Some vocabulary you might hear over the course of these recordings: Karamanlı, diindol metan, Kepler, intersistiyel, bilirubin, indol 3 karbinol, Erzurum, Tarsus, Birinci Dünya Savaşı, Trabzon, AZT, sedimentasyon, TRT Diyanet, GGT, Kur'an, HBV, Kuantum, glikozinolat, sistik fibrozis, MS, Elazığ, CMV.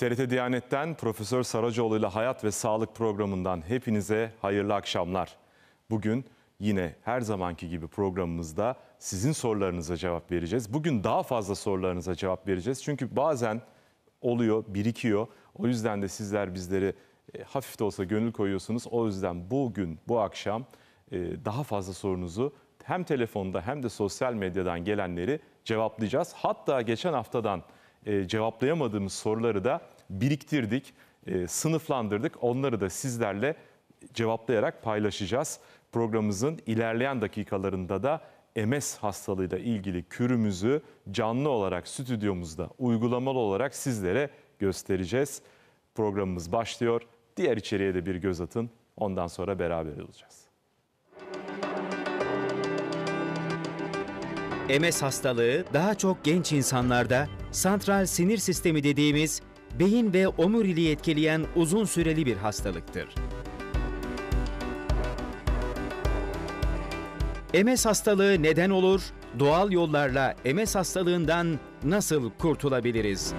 TRT Diyanet'ten Profesör Saraçoğlu ile Hayat ve Sağlık programından hepinize hayırlı akşamlar. Bugün yine her zamanki gibi programımızda sizin sorularınıza cevap vereceğiz. Bugün daha fazla sorularınıza cevap vereceğiz. Çünkü bazen oluyor, birikiyor. O yüzden de sizler bizleri hafif de olsa gönül koyuyorsunuz. O yüzden bugün, bu akşam daha fazla sorunuzu hem telefonda hem de sosyal medyadan gelenleri cevaplayacağız. Hatta geçen haftadan cevaplayamadığımız soruları da biriktirdik, sınıflandırdık. Onları da sizlerle cevaplayarak paylaşacağız. Programımızın ilerleyen dakikalarında da MS hastalığıyla ilgili kürümüzü canlı olarak stüdyomuzda uygulamalı olarak sizlere göstereceğiz. Programımız başlıyor. Diğer içeriğe de bir göz atın. Ondan sonra beraber olacağız. MS hastalığı daha çok genç insanlarda santral sinir sistemi dediğimiz beyin ve omuriliği etkileyen uzun süreli bir hastalıktır. MS hastalığı neden olur? Doğal yollarla MS hastalığından nasıl kurtulabiliriz?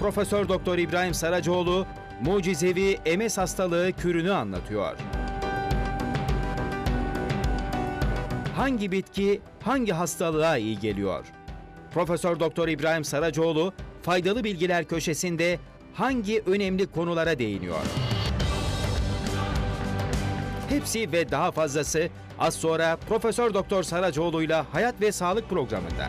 Profesör Doktor İbrahim Saraçoğlu mucizevi MS hastalığı kürünü anlatıyor. Hangi bitki hangi hastalığa iyi geliyor? Profesör Doktor İbrahim Saraçoğlu faydalı bilgiler köşesinde hangi önemli konulara değiniyor? Hepsi ve daha fazlası az sonra Profesör Doktor Saraçoğlu'yla Hayat ve Sağlık programında.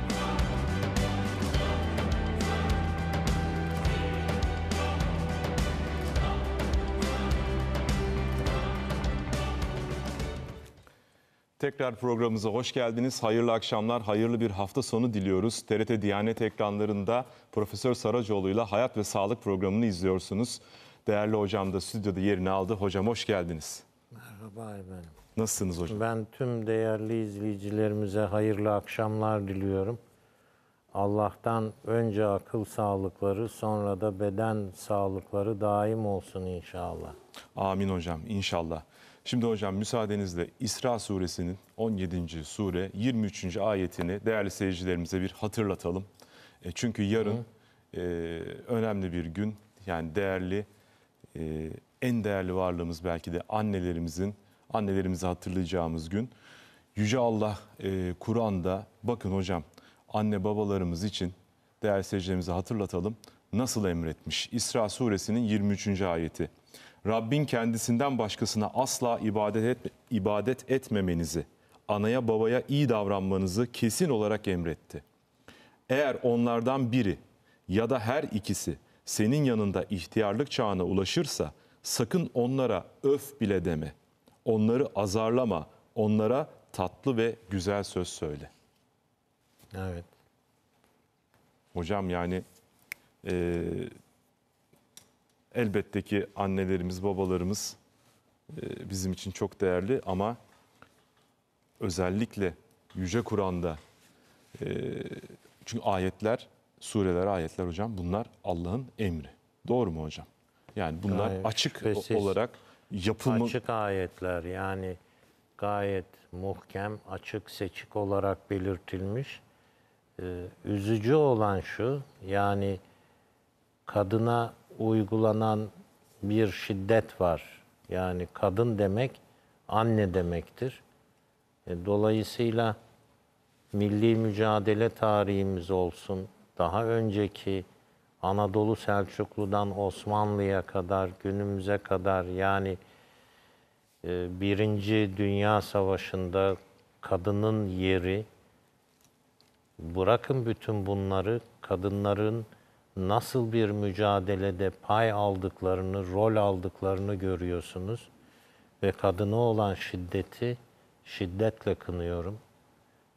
Tekrar programımıza hoş geldiniz. Hayırlı akşamlar, hayırlı bir hafta sonu diliyoruz. TRT Diyanet ekranlarında Profesör Saraçoğlu ile Hayat ve Sağlık programını izliyorsunuz. Değerli hocam da stüdyoda yerini aldı. Hocam hoş geldiniz. Merhaba efendim. Nasılsınız hocam? Ben tüm değerli izleyicilerimize hayırlı akşamlar diliyorum. Allah'tan önce akıl sağlıkları, sonra da beden sağlıkları daim olsun inşallah. Amin hocam, inşallah. Şimdi hocam müsaadenizle İsra Suresinin 17. sure 23. ayetini değerli seyircilerimize bir hatırlatalım. Çünkü yarın önemli bir gün, yani değerli, en değerli varlığımız belki de annelerimizi hatırlayacağımız gün. Yüce Allah Kur'an'da, bakın hocam, anne babalarımız için değerli seyircilerimize hatırlatalım, nasıl emretmiş. İsra Suresinin 23. ayeti. Rabbin kendisinden başkasına asla ibadet etmemenizi, anaya babaya iyi davranmanızı kesin olarak emretti. Eğer onlardan biri ya da her ikisi senin yanında ihtiyarlık çağına ulaşırsa sakın onlara öf bile deme. Onları azarlama, onlara tatlı ve güzel söz söyle. Evet. Hocam yani... elbette ki annelerimiz, babalarımız bizim için çok değerli ama özellikle Yüce Kur'an'da, çünkü ayetler, sureler, ayetler hocam bunlar Allah'ın emri. Doğru mu hocam? Yani bunlar gayet açık olarak yapılmış. Açık ayetler, yani gayet muhkem, açık seçik olarak belirtilmiş. Üzücü olan şu, yani kadına uygulanan bir şiddet var. Yani kadın demek anne demektir. Dolayısıyla milli mücadele tarihimiz olsun, daha önceki Anadolu Selçuklu'dan Osmanlı'ya kadar, günümüze kadar, yani Birinci Dünya Savaşı'nda kadının yeri, bırakın bütün bunları, kadınların nasıl bir mücadelede pay aldıklarını, rol aldıklarını görüyorsunuz. Ve kadına olan şiddeti şiddetle kınıyorum.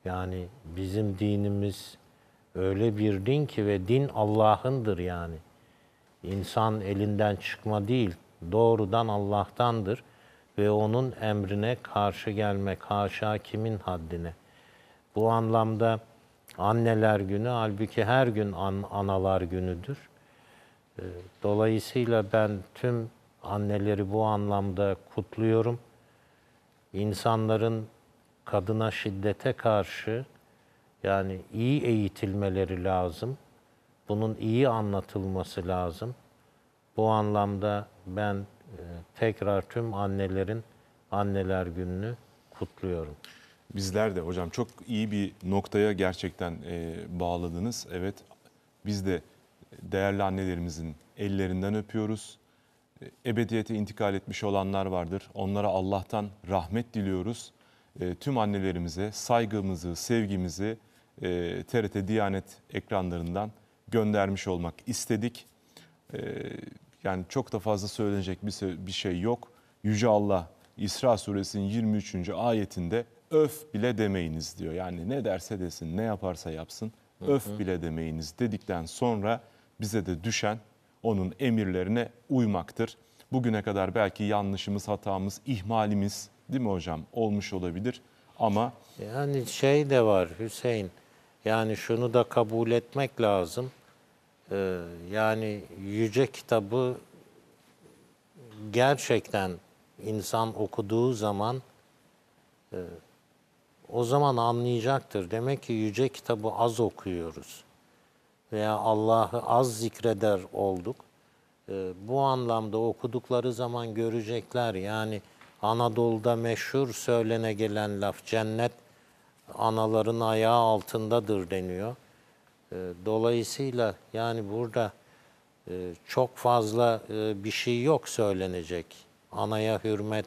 Yani bizim dinimiz öyle bir din ki, ve din Allah'ındır yani. İnsan elinden çıkma değil, doğrudan Allah'tandır. Ve onun emrine karşı gelmek, haşa kimin haddine. Bu anlamda Anneler Günü, halbuki her gün analar günüdür. Dolayısıyla ben tüm anneleri bu anlamda kutluyorum. İnsanların kadına şiddete karşı yani iyi eğitilmeleri lazım. Bunun iyi anlatılması lazım. Bu anlamda ben tekrar tüm annelerin Anneler Günü'nü kutluyorum. Bizler de hocam çok iyi bir noktaya gerçekten bağladınız. Evet, biz de değerli annelerimizin ellerinden öpüyoruz. Ebediyete intikal etmiş olanlar vardır. Onlara Allah'tan rahmet diliyoruz. Tüm annelerimize saygımızı, sevgimizi TRT Diyanet ekranlarından göndermiş olmak istedik. Yani çok da fazla söylenecek bir şey yok. Yüce Allah İsra Suresinin 23. ayetinde öf bile demeyiniz diyor. Yani ne derse desin, ne yaparsa yapsın, öf bile demeyiniz dedikten sonra bize de düşen onun emirlerine uymaktır. Bugüne kadar belki yanlışımız, hatamız, ihmalimiz, değil mi hocam, olmuş olabilir ama... Yani şey de var Hüseyin, yani şunu da kabul etmek lazım. Yani Yüce Kitabı gerçekten insan okuduğu zaman o zaman anlayacaktır. Demek ki Yüce Kitabı az okuyoruz veya Allah'ı az zikreder olduk. Bu anlamda okudukları zaman görecekler. Yani Anadolu'da meşhur söylene gelen laf, cennet anaların ayağı altındadır deniyor. Dolayısıyla yani burada çok fazla bir şey yok söylenecek. Anaya hürmet,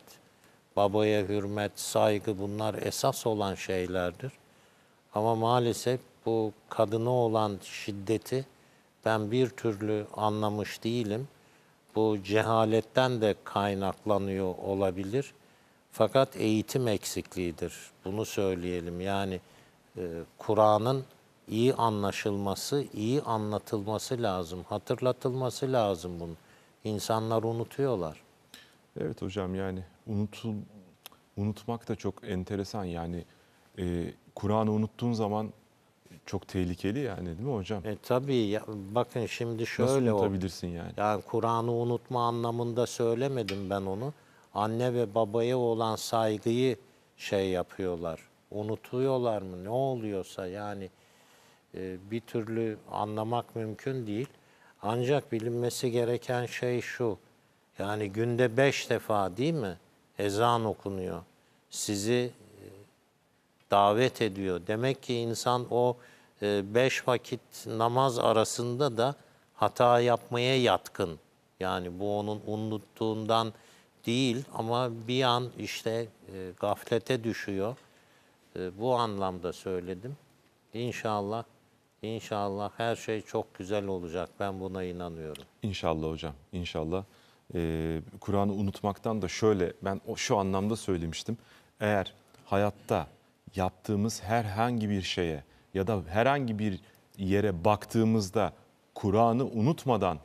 babaya hürmet, saygı, bunlar esas olan şeylerdir. Ama maalesef bu kadına olan şiddeti ben bir türlü anlamış değilim. Bu cehaletten de kaynaklanıyor olabilir. Fakat eğitim eksikliğidir. Bunu söyleyelim. Yani Kur'an'ın iyi anlaşılması, iyi anlatılması lazım. Hatırlatılması lazım bunu. İnsanlar unutuyorlar. Evet hocam, yani unutmak da çok enteresan. Yani Kur'an'ı unuttuğun zaman çok tehlikeli yani, değil mi hocam? Tabii ya, bakın şimdi şöyle oldu. Nasıl unutabilirsin yani? Yani Kur'an'ı unutma anlamında söylemedim ben onu. Anne ve babaya olan saygıyı şey yapıyorlar. Unutuyorlar mı? Ne oluyorsa yani bir türlü anlamak mümkün değil. Ancak bilinmesi gereken şey şu. Yani günde 5 defa değil mi ezan okunuyor. Sizi davet ediyor. Demek ki insan o 5 vakit namaz arasında da hata yapmaya yatkın. Yani bu onun unuttuğundan değil ama bir an işte gaflete düşüyor. Bu anlamda söyledim. İnşallah her şey çok güzel olacak. Ben buna inanıyorum. İnşallah hocam, inşallah. Kur'an'ı unutmaktan da şöyle, ben şu anlamda söylemiştim. Eğer hayatta yaptığımız herhangi bir şeye ya da herhangi bir yere baktığımızda Kur'an'ı unutmadan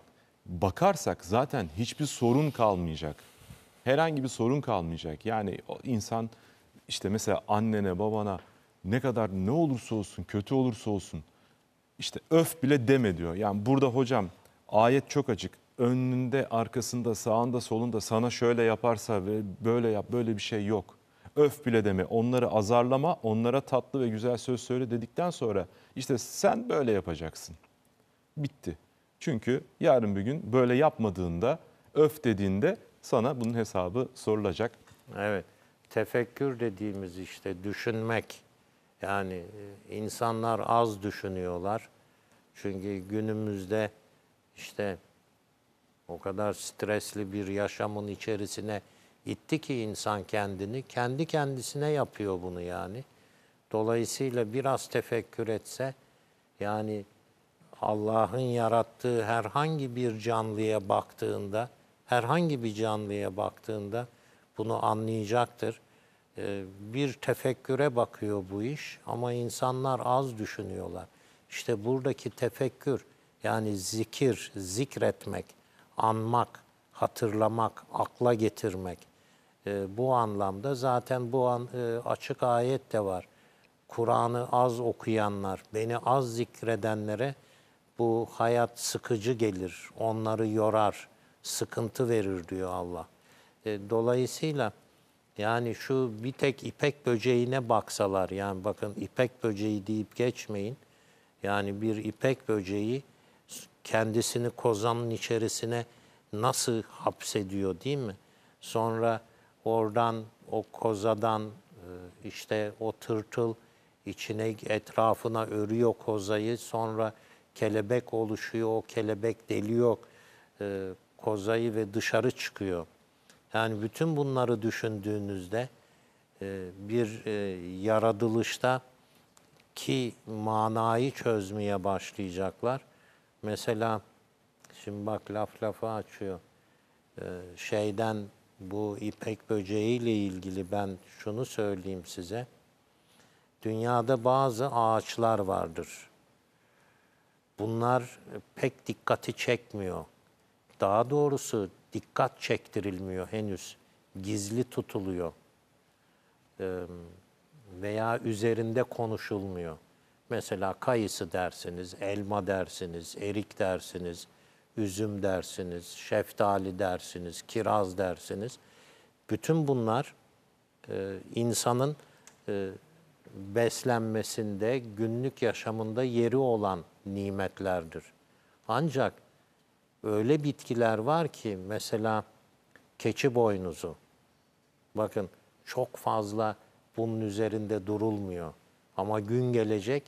bakarsak zaten hiçbir sorun kalmayacak. Herhangi bir sorun kalmayacak. Yani insan işte mesela annene, babana ne kadar ne olursa olsun, kötü olursa olsun işte öf bile deme diyor. Yani burada hocam ayet çok açık. Önünde, arkasında, sağında, solunda sana şöyle yaparsa ve böyle yap, böyle bir şey yok. Öf bile deme, onları azarlama, onlara tatlı ve güzel söz söyle dedikten sonra işte sen böyle yapacaksın. Bitti. Çünkü yarın bir gün böyle yapmadığında, öf dediğinde sana bunun hesabı sorulacak. Evet, tefekkür dediğimiz işte düşünmek. Yani insanlar az düşünüyorlar. Çünkü günümüzde işte... O kadar stresli bir yaşamın içerisine itti ki insan kendini, kendi kendisine yapıyor bunu yani. Dolayısıyla biraz tefekkür etse, yani Allah'ın yarattığı herhangi bir canlıya baktığında, bunu anlayacaktır. Bir tefekküre bakıyor bu iş ama insanlar az düşünüyorlar. İşte buradaki tefekkür, yani zikir, zikretmek, anmak, hatırlamak, akla getirmek. Bu anlamda zaten bu açık ayet de var. Kur'an'ı az okuyanlar, beni az zikredenlere bu hayat sıkıcı gelir, onları yorar, sıkıntı verir diyor Allah. Dolayısıyla yani şu bir tek ipek böceğine baksalar, yani bakın ipek böceği deyip geçmeyin. Yani bir ipek böceği kendisini kozanın içerisine nasıl hapsediyor, değil mi? Sonra oradan, o kozadan işte o tırtıl içine, etrafına örüyor kozayı. Sonra kelebek oluşuyor, o kelebek deliyor kozayı ve dışarı çıkıyor. Yani bütün bunları düşündüğünüzde bir yaratılışta ki manayı çözmeye başlayacaklar. Mesela şimdi bak, laf lafa açıyor. Bu ipek böceğiyle ilgili ben şunu söyleyeyim size. Dünyada bazı ağaçlar vardır. Bunlar pek dikkati çekmiyor. Daha doğrusu dikkat çektirilmiyor henüz. Gizli tutuluyor. Veya üzerinde konuşulmuyor. Mesela kayısı dersiniz, elma dersiniz, erik dersiniz, üzüm dersiniz, şeftali dersiniz, kiraz dersiniz. Bütün bunlar insanın beslenmesinde, günlük yaşamında yeri olan nimetlerdir. Ancak öyle bitkiler var ki, mesela keçi boynuzu. Bakın, çok fazla bunun üzerinde durulmuyor. Ama gün gelecek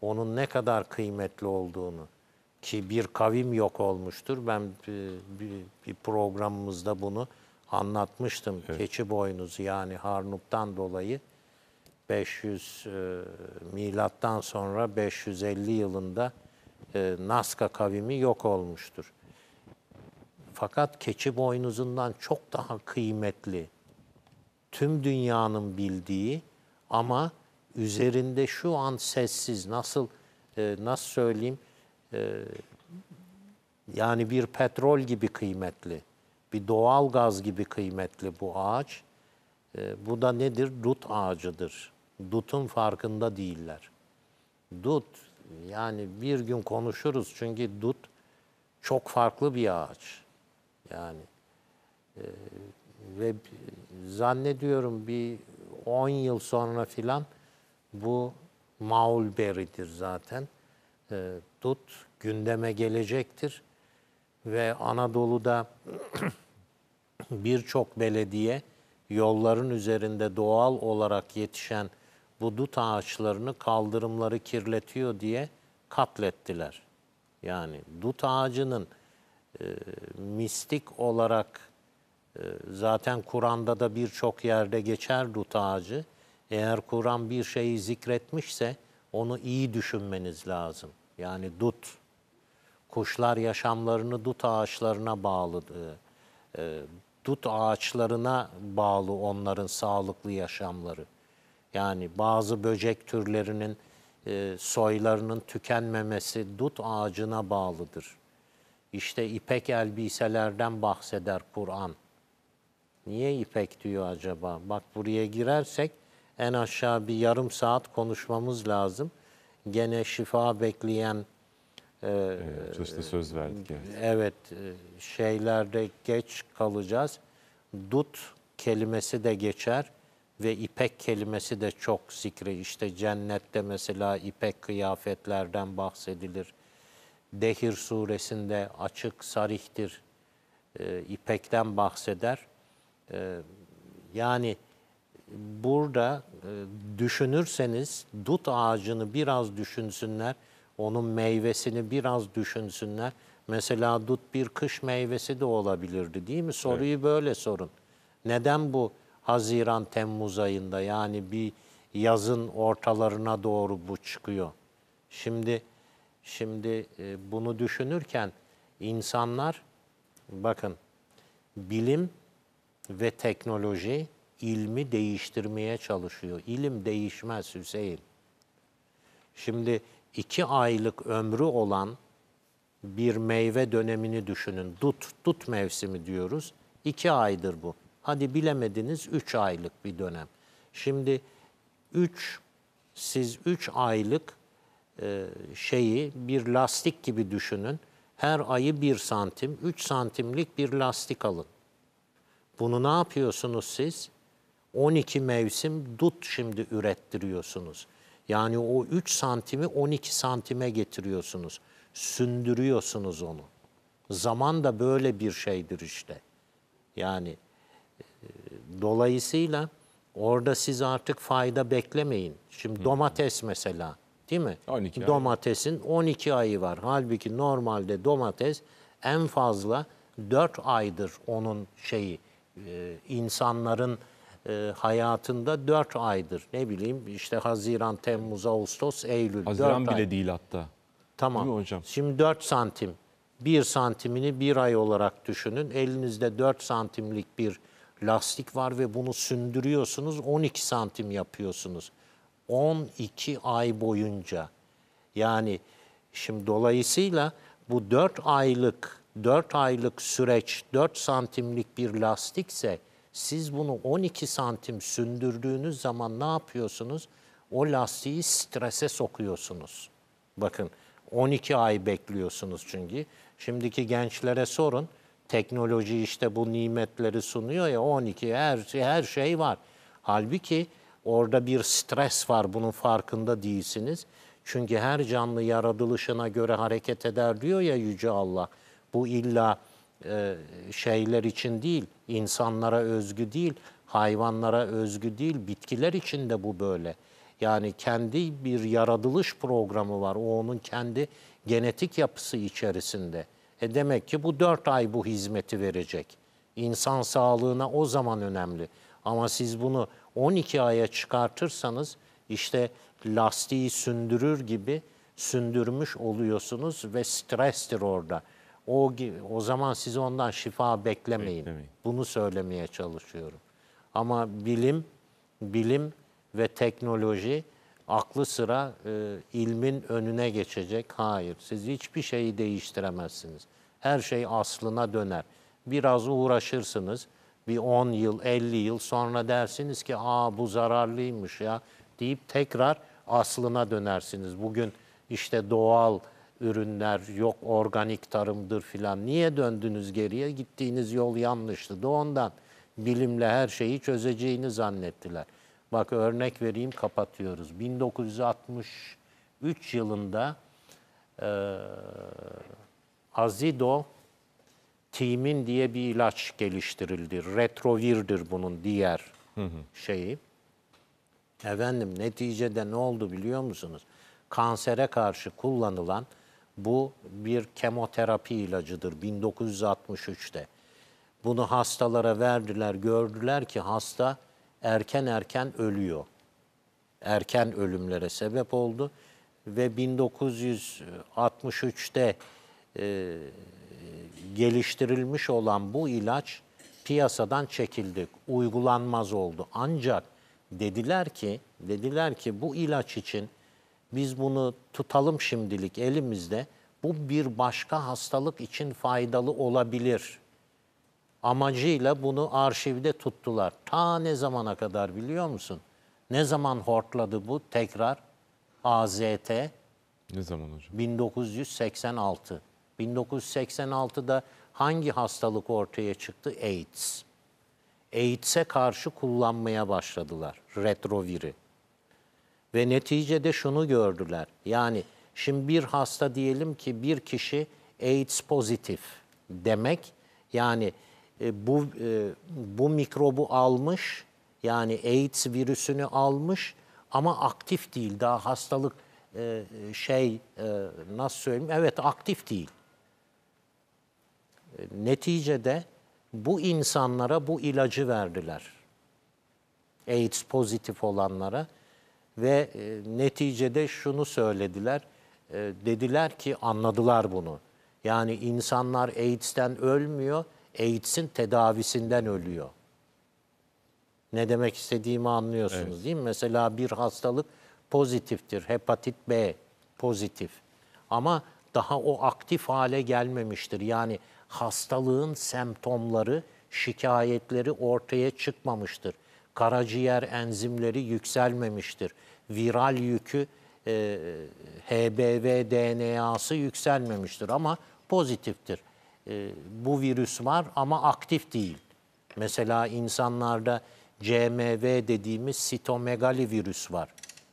onun ne kadar kıymetli olduğunu. Ki bir kavim yok olmuştur. Ben bir programımızda bunu anlatmıştım. Evet. Keçi boynuzu, yani Harnup'tan dolayı 500 milattan sonra 550 yılında Nazca kavimi yok olmuştur. Fakat keçi boynuzundan çok daha kıymetli, tüm dünyanın bildiği ama üzerinde şu an sessiz, nasıl söyleyeyim, yani bir petrol gibi kıymetli, bir doğal gaz gibi kıymetli bu ağaç. Bu da nedir? Dut ağacıdır. Dutun farkında değiller. Dut, yani bir gün konuşuruz, çünkü dut çok farklı bir ağaç. Yani ve zannediyorum bir 10 yıl sonra filan bu mulberry'dir zaten. Dut gündeme gelecektir ve Anadolu'da birçok belediye yolların üzerinde doğal olarak yetişen bu dut ağaçlarını, kaldırımları kirletiyor diye katlettiler. Yani dut ağacının mistik olarak, zaten Kur'an'da da birçok yerde geçer dut ağacı. Eğer Kur'an bir şeyi zikretmişse onu iyi düşünmeniz lazım. Yani dut, kuşlar yaşamlarını dut ağaçlarına bağlı, dut ağaçlarına bağlı onların sağlıklı yaşamları. Yani bazı böcek türlerinin soylarının tükenmemesi dut ağacına bağlıdır. İşte ipek elbiselerden bahseder Kur'an. Niye ipek diyor acaba? Bak, buraya girersek en aşağı bir yarım saat konuşmamız lazım. Gene şifa bekleyen söz verdik. Evet, şeylerde geç kalacağız. Dut kelimesi de geçer ve ipek kelimesi de çok zikri. İşte cennette mesela ipek kıyafetlerden bahsedilir. Dehir suresinde açık sarihtir, ipekten bahseder. Yani burada düşünürseniz, dut ağacını biraz düşünsünler, onun meyvesini biraz düşünsünler. Mesela dut bir kış meyvesi de olabilirdi, değil mi? Soruyu evet, böyle sorun. Neden bu Haziran-Temmuz ayında, yani bir yazın ortalarına doğru bu çıkıyor? Şimdi bunu düşünürken insanlar, bakın, bilim ve teknoloji ilmi değiştirmeye çalışıyor. İlim değişmez Hüseyin. Şimdi 2 aylık ömrü olan bir meyve dönemini düşünün. Dut mevsimi diyoruz. 2 aydır bu. Hadi bilemediniz, 3 aylık bir dönem. Şimdi siz üç aylık şeyi bir lastik gibi düşünün. Her ayı 1 santim, 3 santimlik bir lastik alın. Bunu ne yapıyorsunuz siz? 12 mevsim dut şimdi ürettiriyorsunuz. Yani o 3 santimi 12 santime getiriyorsunuz. sündürüyorsunuz onu. Zaman da böyle bir şeydir işte. Yani dolayısıyla orada siz artık fayda beklemeyin. Şimdi domates mesela, değil mi? 12 Domatesin 12 ayı var. Halbuki normalde domates en fazla 4 aydır onun şeyi. İnsanların hayatında 4 aydır. Ne bileyim işte Haziran, Temmuz, Ağustos, Eylül. Haziran bile ay değil hatta. Tamam. Değil mi hocam? Şimdi 4 santim. 1 santimini 1 ay olarak düşünün. Elinizde 4 santimlik bir lastik var ve bunu sündürüyorsunuz. 12 santim yapıyorsunuz. 12 ay boyunca. Yani şimdi dolayısıyla bu 4 aylık süreç 4 santimlik bir lastikse siz bunu 12 santim sündürdüğünüz zaman ne yapıyorsunuz? O lastiği strese sokuyorsunuz. Bakın 12 ay bekliyorsunuz çünkü. Şimdiki gençlere sorun. Teknoloji işte bu nimetleri sunuyor ya, 12 her şey var. Halbuki orada bir stres var, bunun farkında değilsiniz. Çünkü her canlı yaratılışına göre hareket eder diyor ya Yüce Allah. Bu illa şeyler için değil, insanlara özgü değil, hayvanlara özgü değil, bitkiler için de bu böyle. Yani kendi bir yaratılış programı var, o onun kendi genetik yapısı içerisinde. Demek ki bu 4 ay bu hizmeti verecek. İnsan sağlığına o zaman önemli. Ama siz bunu 12 aya çıkartırsanız işte lastiği sündürür gibi sündürmüş oluyorsunuz ve strestir orada. O zaman siz ondan şifa beklemeyin. Bunu söylemeye çalışıyorum. Ama bilim ve teknoloji aklı sıra ilmin önüne geçecek. Hayır, siz hiçbir şeyi değiştiremezsiniz. Her şey aslına döner. Biraz uğraşırsınız. Bir 10 yıl, 50 yıl sonra dersiniz ki aa bu zararlıymış ya deyip tekrar aslına dönersiniz. Bugün işte doğal ürünler, yok organik tarımdır filan. Niye döndünüz geriye? Gittiğiniz yol yanlıştı. Da ondan bilimle her şeyi çözeceğini zannettiler. Bak örnek vereyim, kapatıyoruz. 1963 yılında Azithromycin diye bir ilaç geliştirildi. Retrovirdir bunun diğer şeyi. Efendim neticede ne oldu biliyor musunuz? Kansere karşı kullanılan bu bir kemoterapi ilacıdır 1963'te. Bunu hastalara verdiler, gördüler ki hasta erken ölüyor. Erken ölümlere sebep oldu ve 1963'te geliştirilmiş olan bu ilaç piyasadan çekildi. Uygulanmaz oldu. Ancak dediler ki bu ilaç için biz bunu tutalım şimdilik elimizde. Bu bir başka hastalık için faydalı olabilir. Amacıyla bunu arşivde tuttular. Ta ne zamana kadar biliyor musun? Ne zaman hortladı bu tekrar? AZT. Ne zaman hocam? 1986. 1986'da hangi hastalık ortaya çıktı? AIDS. AIDS'e karşı kullanmaya başladılar retroviri. Ve neticede şunu gördüler. Yani şimdi bir hasta diyelim ki bir kişi AIDS pozitif demek. Yani bu mikrobu almış, yani AIDS virüsünü almış ama aktif değil. Daha hastalık nasıl söyleyeyim? Evet, aktif değil. Neticede bu insanlara bu ilacı verdiler. AIDS pozitif olanlara. Ve neticede şunu söylediler, dediler ki anladılar bunu. Yani insanlar AIDS'ten ölmüyor, AIDS'in tedavisinden ölüyor. Ne demek istediğimi anlıyorsunuz, evet, değil mi? Mesela bir hastalık pozitiftir, hepatit B pozitif. Ama daha o aktif hale gelmemiştir. Yani hastalığın semptomları, şikayetleri ortaya çıkmamıştır. Karaciğer enzimleri yükselmemiştir. Viral yükü, HBV DNA'sı yükselmemiştir ama pozitiftir. Bu virüs var ama aktif değil. Mesela insanlarda CMV dediğimiz sitomegalivirüs var.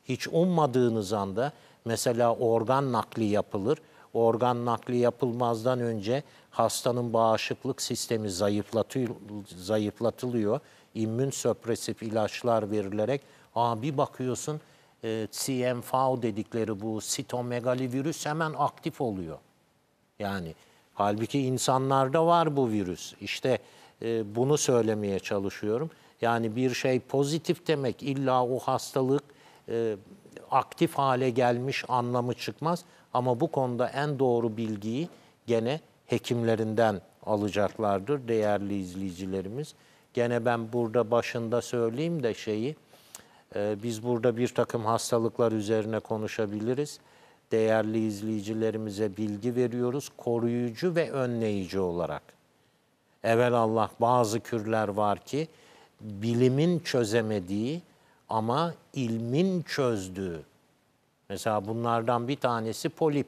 Hiç ummadığınız anda mesela organ nakli yapılır. organ nakli yapılmazdan önce hastanın bağışıklık sistemi zayıflatılıyor. İmmün söpresif ilaçlar verilerek bir bakıyorsun CMV dedikleri bu sitomegalivirüs hemen aktif oluyor. Yani halbuki insanlarda var bu virüs. İşte bunu söylemeye çalışıyorum. Yani bir şey pozitif demek illa o hastalık aktif hale gelmiş anlamı çıkmaz. Ama bu konuda en doğru bilgiyi gene hekimlerinden alacaklardır değerli izleyicilerimiz. Gene ben burada başında söyleyeyim de şeyi, biz burada bir takım hastalıklar üzerine konuşabiliriz. Değerli izleyicilerimize bilgi veriyoruz koruyucu ve önleyici olarak. Evelallah bazı kürler var ki bilimin çözemediği ama ilmin çözdüğü. Mesela bunlardan bir tanesi polip.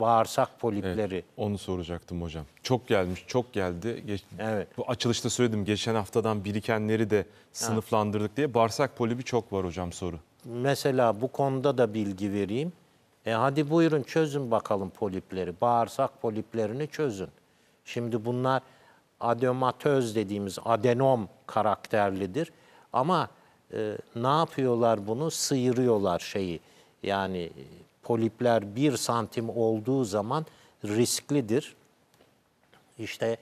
Bağırsak polipleri. Evet, onu soracaktım hocam. Çok gelmiş, çok geldi. Evet. Bu açılışta söyledim. Geçen haftadan birikenleri de sınıflandırdık diye. Bağırsak polibi çok var hocam soru. Mesela bu konuda da bilgi vereyim. Hadi buyurun çözün bakalım polipleri. Bağırsak poliplerini çözün. Şimdi bunlar adeomatöz dediğimiz adenom karakterlidir. Ama ne yapıyorlar bunu? Sıyırıyorlar şeyi. Yani polipler 1 santim olduğu zaman risklidir. İşte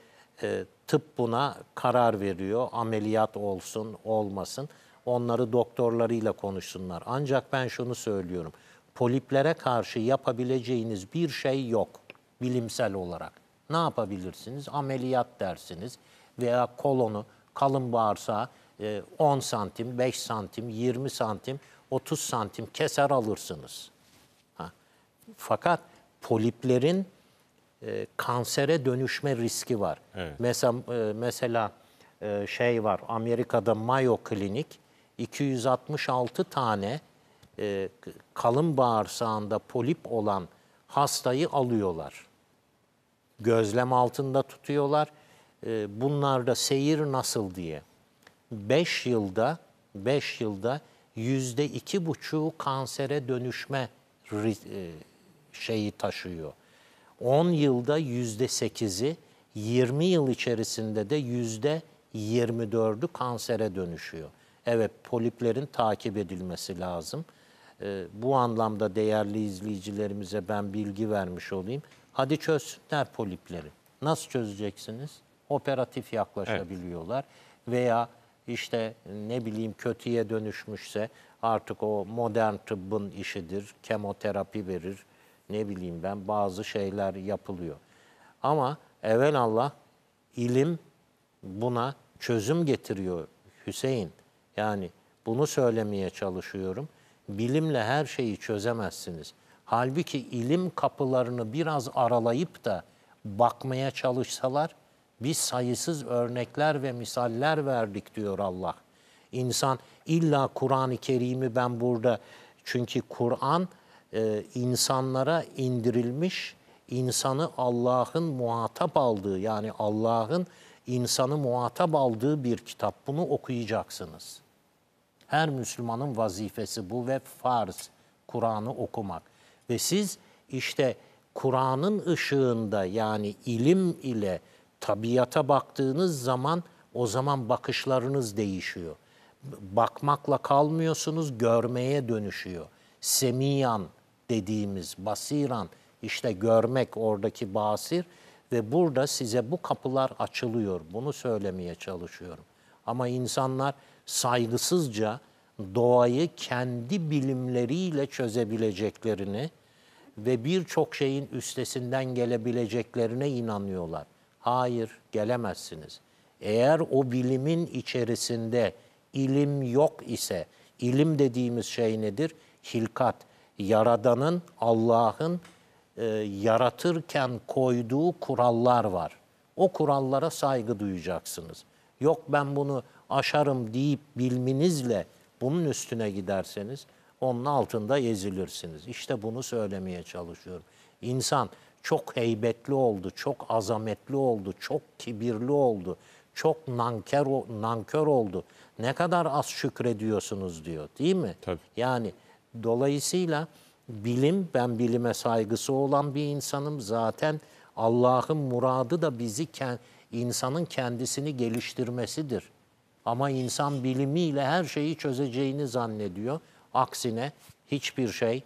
tıp buna karar veriyor. Ameliyat olsun, olmasın. Onları doktorlarıyla konuşsunlar. Ancak ben şunu söylüyorum. Poliplere karşı yapabileceğiniz bir şey yok bilimsel olarak. Ne yapabilirsiniz? Ameliyat dersiniz veya kolonu, kalın bağırsağı 10 santim, 5 santim, 20 santim, 30 santim keser alırsınız. Fakat poliplerin kansere dönüşme riski var. Evet. Mesela şey var, Amerika'da Mayo Klinik 266 tane kalın bağırsağında polip olan hastayı alıyorlar. Gözlem altında tutuyorlar. Bunlarda seyir nasıl diye. 5 yılda %2,5 kansere dönüşme şeyi taşıyor. 10 yılda %8'i, 20 yıl içerisinde de %24'ü kansere dönüşüyor. Evet, poliplerin takip edilmesi lazım. Bu anlamda değerli izleyicilerimize ben bilgi vermiş olayım. Hadi çözsünler polipleri. Nasıl çözeceksiniz? Operatif yaklaşabiliyorlar. Evet. Veya işte ne bileyim kötüye dönüşmüşse artık o modern tıbbın işidir. Kemoterapi verir. Ne bileyim ben bazı şeyler yapılıyor. Ama evelallah ilim buna çözüm getiriyor Hüseyin. Yani bunu söylemeye çalışıyorum. Bilimle her şeyi çözemezsiniz. Halbuki ilim kapılarını biraz aralayıp da bakmaya çalışsalar, biz sayısız örnekler ve misaller verdik diyor Allah. İnsan illa Kur'an-ı Kerim'i ben burada, çünkü Kur'an insanlara indirilmiş, insanı Allah'ın muhatap aldığı, yani Allah'ın insanı muhatap aldığı bir kitap. Bunu okuyacaksınız. Her Müslümanın vazifesi bu ve farz Kur'an'ı okumak. Ve siz işte Kur'an'ın ışığında, yani ilim ile tabiata baktığınız zaman, o zaman bakışlarınız değişiyor. Bakmakla kalmıyorsunuz, görmeye dönüşüyor. Semiyan dediğimiz, basiran, işte görmek oradaki basir ve burada size bu kapılar açılıyor. Bunu söylemeye çalışıyorum. Ama insanlar saygısızca doğayı kendi bilimleriyle çözebileceklerini ve birçok şeyin üstesinden gelebileceklerine inanıyorlar. Hayır, gelemezsiniz. Eğer o bilimin içerisinde ilim yok ise, ilim dediğimiz şey nedir? Hilkat, Yaradan'ın, Allah'ın yaratırken koyduğu kurallar var. O kurallara saygı duyacaksınız. Yok ben bunu aşarım deyip bilminizle bunun üstüne giderseniz onun altında ezilirsiniz. İşte bunu söylemeye çalışıyorum. İnsan çok heybetli oldu, çok azametli oldu, çok kibirli oldu, çok nankör oldu. Ne kadar az şükrediyorsunuz diyor, değil mi? Tabii. Yani dolayısıyla bilim, ben bilime saygısı olan bir insanım. Zaten Allah'ın muradı da bizi, insanın kendisini geliştirmesidir. Ama insan bilimiyle her şeyi çözeceğini zannediyor. Aksine hiçbir şey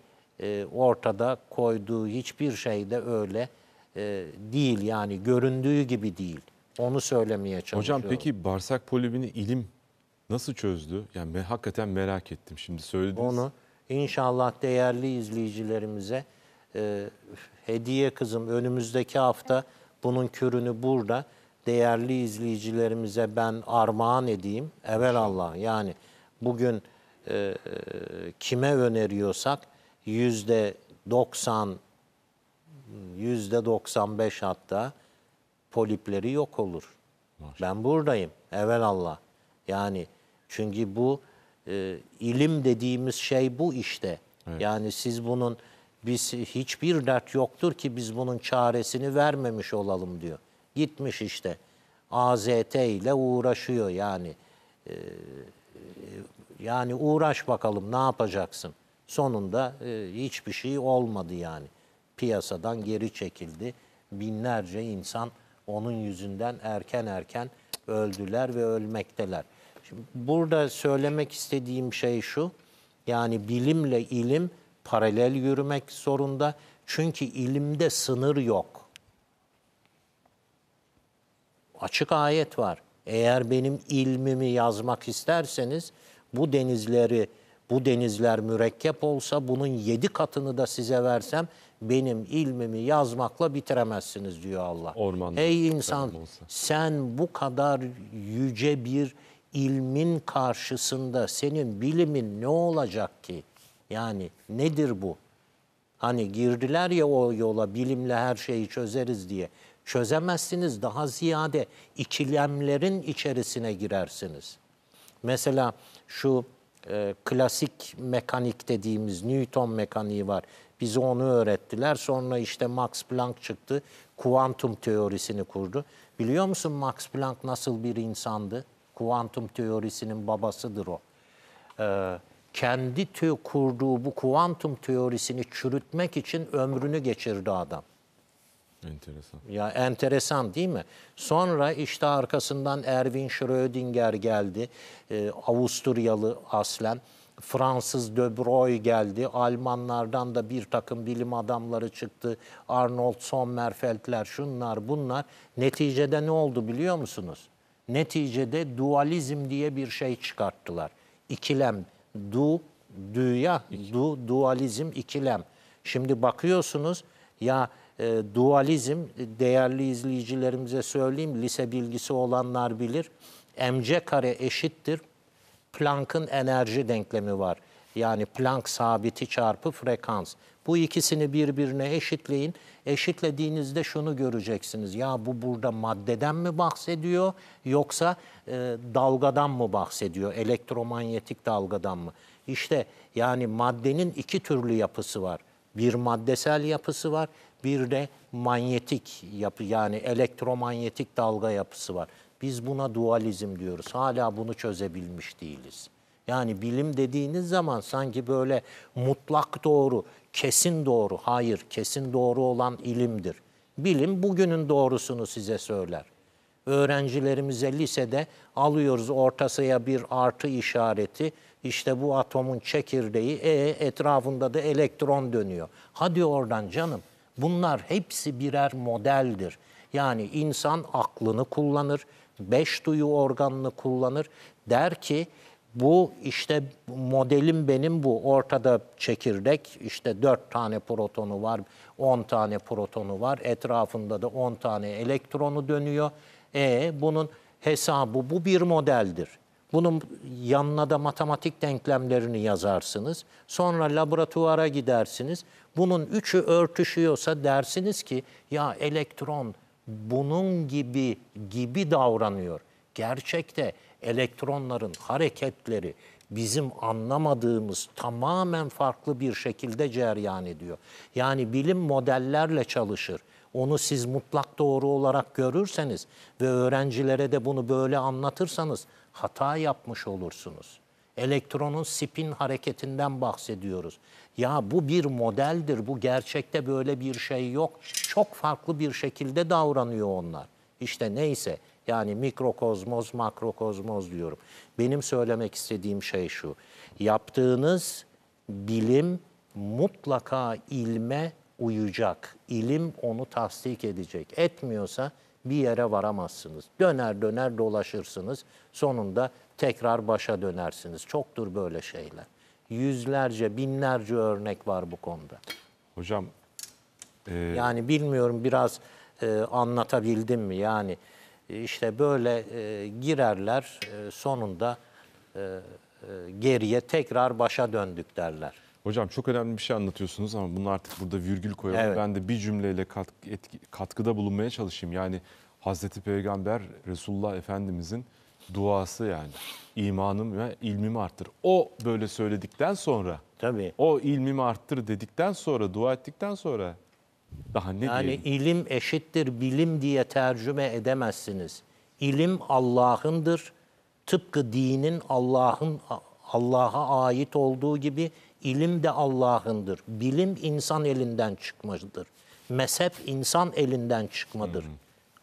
ortada koyduğu hiçbir şey de öyle değil. Yani göründüğü gibi değil. Onu söylemeye çalışıyorum. Hocam peki bağırsak polibini ilim nasıl çözdü? Yani hakikaten merak ettim şimdi söylediniz. Onu inşallah değerli izleyicilerimize hediye kızım önümüzdeki hafta bunun kürünü burada değerli izleyicilerimize ben armağan edeyim. Evelallah yani bugün kime öneriyorsak %90, %95 hatta polipleri yok olur. Maşallah. Ben buradayım. Evelallah. Yani çünkü bu ilim dediğimiz şey bu işte. Evet. Yani siz bunun biz hiçbir dert yoktur ki biz bunun çaresini vermemiş olalım diyor. Gitmiş işte AZT ile uğraşıyor yani. Yani uğraş bakalım ne yapacaksın? Sonunda hiçbir şey olmadı yani. Piyasadan geri çekildi. Binlerce insan onun yüzünden erken öldüler ve ölmekteler. Şimdi burada söylemek istediğim şey şu. Yani bilimle ilim paralel yürümek zorunda. Çünkü ilimde sınır yok. Açık ayet var. Eğer benim ilmimi yazmak isterseniz bu denizler mürekkep olsa bunun 7 katını da size versem benim ilmimi yazmakla bitiremezsiniz diyor Allah. Ormanda ey insan sen bu kadar yüce bir ilmin karşısında senin bilimin ne olacak ki? Yani nedir bu? Hani girdiler ya o yola bilimle her şeyi çözeriz diye. Çözemezsiniz, daha ziyade ikilemlerin içerisine girersiniz. Mesela şu klasik mekanik dediğimiz Newton mekaniği var. Bize onu öğrettiler. Sonra işte Max Planck çıktı. Kuantum teorisini kurdu. Biliyor musun Max Planck nasıl bir insandı? Kuantum teorisinin babasıdır o. Kendi kurduğu bu kuantum teorisini çürütmek için ömrünü geçirdi adam. Enteresan. Ya enteresan değil mi? Sonra işte arkasından Erwin Schrödinger geldi. Avusturyalı aslen. Fransız De Broglie geldi. Almanlardan da bir takım bilim adamları çıktı. Arnold Sommerfeldler, şunlar bunlar. Neticede ne oldu biliyor musunuz? Neticede dualizm diye bir şey çıkarttılar. İkilem. Dualizm, ikilem. Şimdi bakıyorsunuz ya dualizm, değerli izleyicilerimize söyleyeyim, lise bilgisi olanlar bilir. MC² eşittir Planck'ın enerji denklemi var. Yani Planck sabiti çarpı frekans. Bu ikisini birbirine eşitleyin. Eşitlediğinizde şunu göreceksiniz. Ya bu burada maddeden mi bahsediyor yoksa dalgadan mı bahsediyor? Elektromanyetik dalgadan mı? İşte yani maddenin 2 türlü yapısı var. Bir maddesel yapısı var. Bir de manyetik yapı yani elektromanyetik dalga yapısı var. Biz buna dualizm diyoruz. Hala bunu çözebilmiş değiliz. Yani bilim dediğiniz zaman sanki böyle mutlak doğru, kesin doğru. Hayır, kesin doğru olan ilimdir. Bilim bugünün doğrusunu size söyler. Öğrencilerimize lisede alıyoruz ortasaya bir artı işareti. İşte bu atomun çekirdeği, etrafında da elektron dönüyor. Hadi oradan canım. Bunlar hepsi birer modeldir. Yani insan aklını kullanır, 5 duyu organını kullanır. Der ki bu işte modelim benim bu. Ortada çekirdek işte 4 tane protonu var, 10 tane protonu var. Etrafında da 10 tane elektronu dönüyor. Bunun hesabı bu bir modeldir. Bunun yanına da matematik denklemlerini yazarsınız. Sonra laboratuvara gidersiniz. Bunun 3'ü örtüşüyorsa dersiniz ki ya elektron bunun gibi davranıyor. Gerçekte elektronların hareketleri bizim anlamadığımız tamamen farklı bir şekilde cereyan ediyor. Yani bilim modellerle çalışır. Onu siz mutlak doğru olarak görürseniz ve öğrencilere de bunu böyle anlatırsanız hata yapmış olursunuz. elektronun spin hareketinden bahsediyoruz. Ya bu bir modeldir, bu gerçekte böyle bir şey yok. Çok farklı bir şekilde davranıyor onlar. İşte neyse, yani mikrokozmoz, makrokozmoz diyorum. Benim söylemek istediğim şey şu: yaptığınız bilim mutlaka ilme uyacak. İlim onu tasdik edecek. Etmiyorsa bir yere varamazsınız. Döner döner dolaşırsınız. Sonunda tekrar başa dönersiniz. Çoktur böyle şeyler. Yüzlerce, binlerce örnek var bu konuda. Hocam... Yani bilmiyorum biraz anlatabildim mi? Yani işte böyle girerler, sonunda geriye tekrar başa döndük derler. Hocam çok önemli bir şey anlatıyorsunuz ama bunu artık burada virgül koyalım. Evet. Ben de bir cümleyle katkıda bulunmaya çalışayım. Yani Hazreti Peygamber Resulullah Efendimizin duası, yani imanım ve ilmimi arttır. O böyle söyledikten sonra, tabii, o ilmimi arttır dedikten sonra, dua ettikten sonra daha ne yani diyeyim? İlim eşittir bilim diye tercüme edemezsiniz. İlim Allah'ındır. Tıpkı dinin Allah'a ait olduğu gibi ilim de Allah'ındır. Bilim insan elinden çıkmadır. Mezhep insan elinden çıkmadır.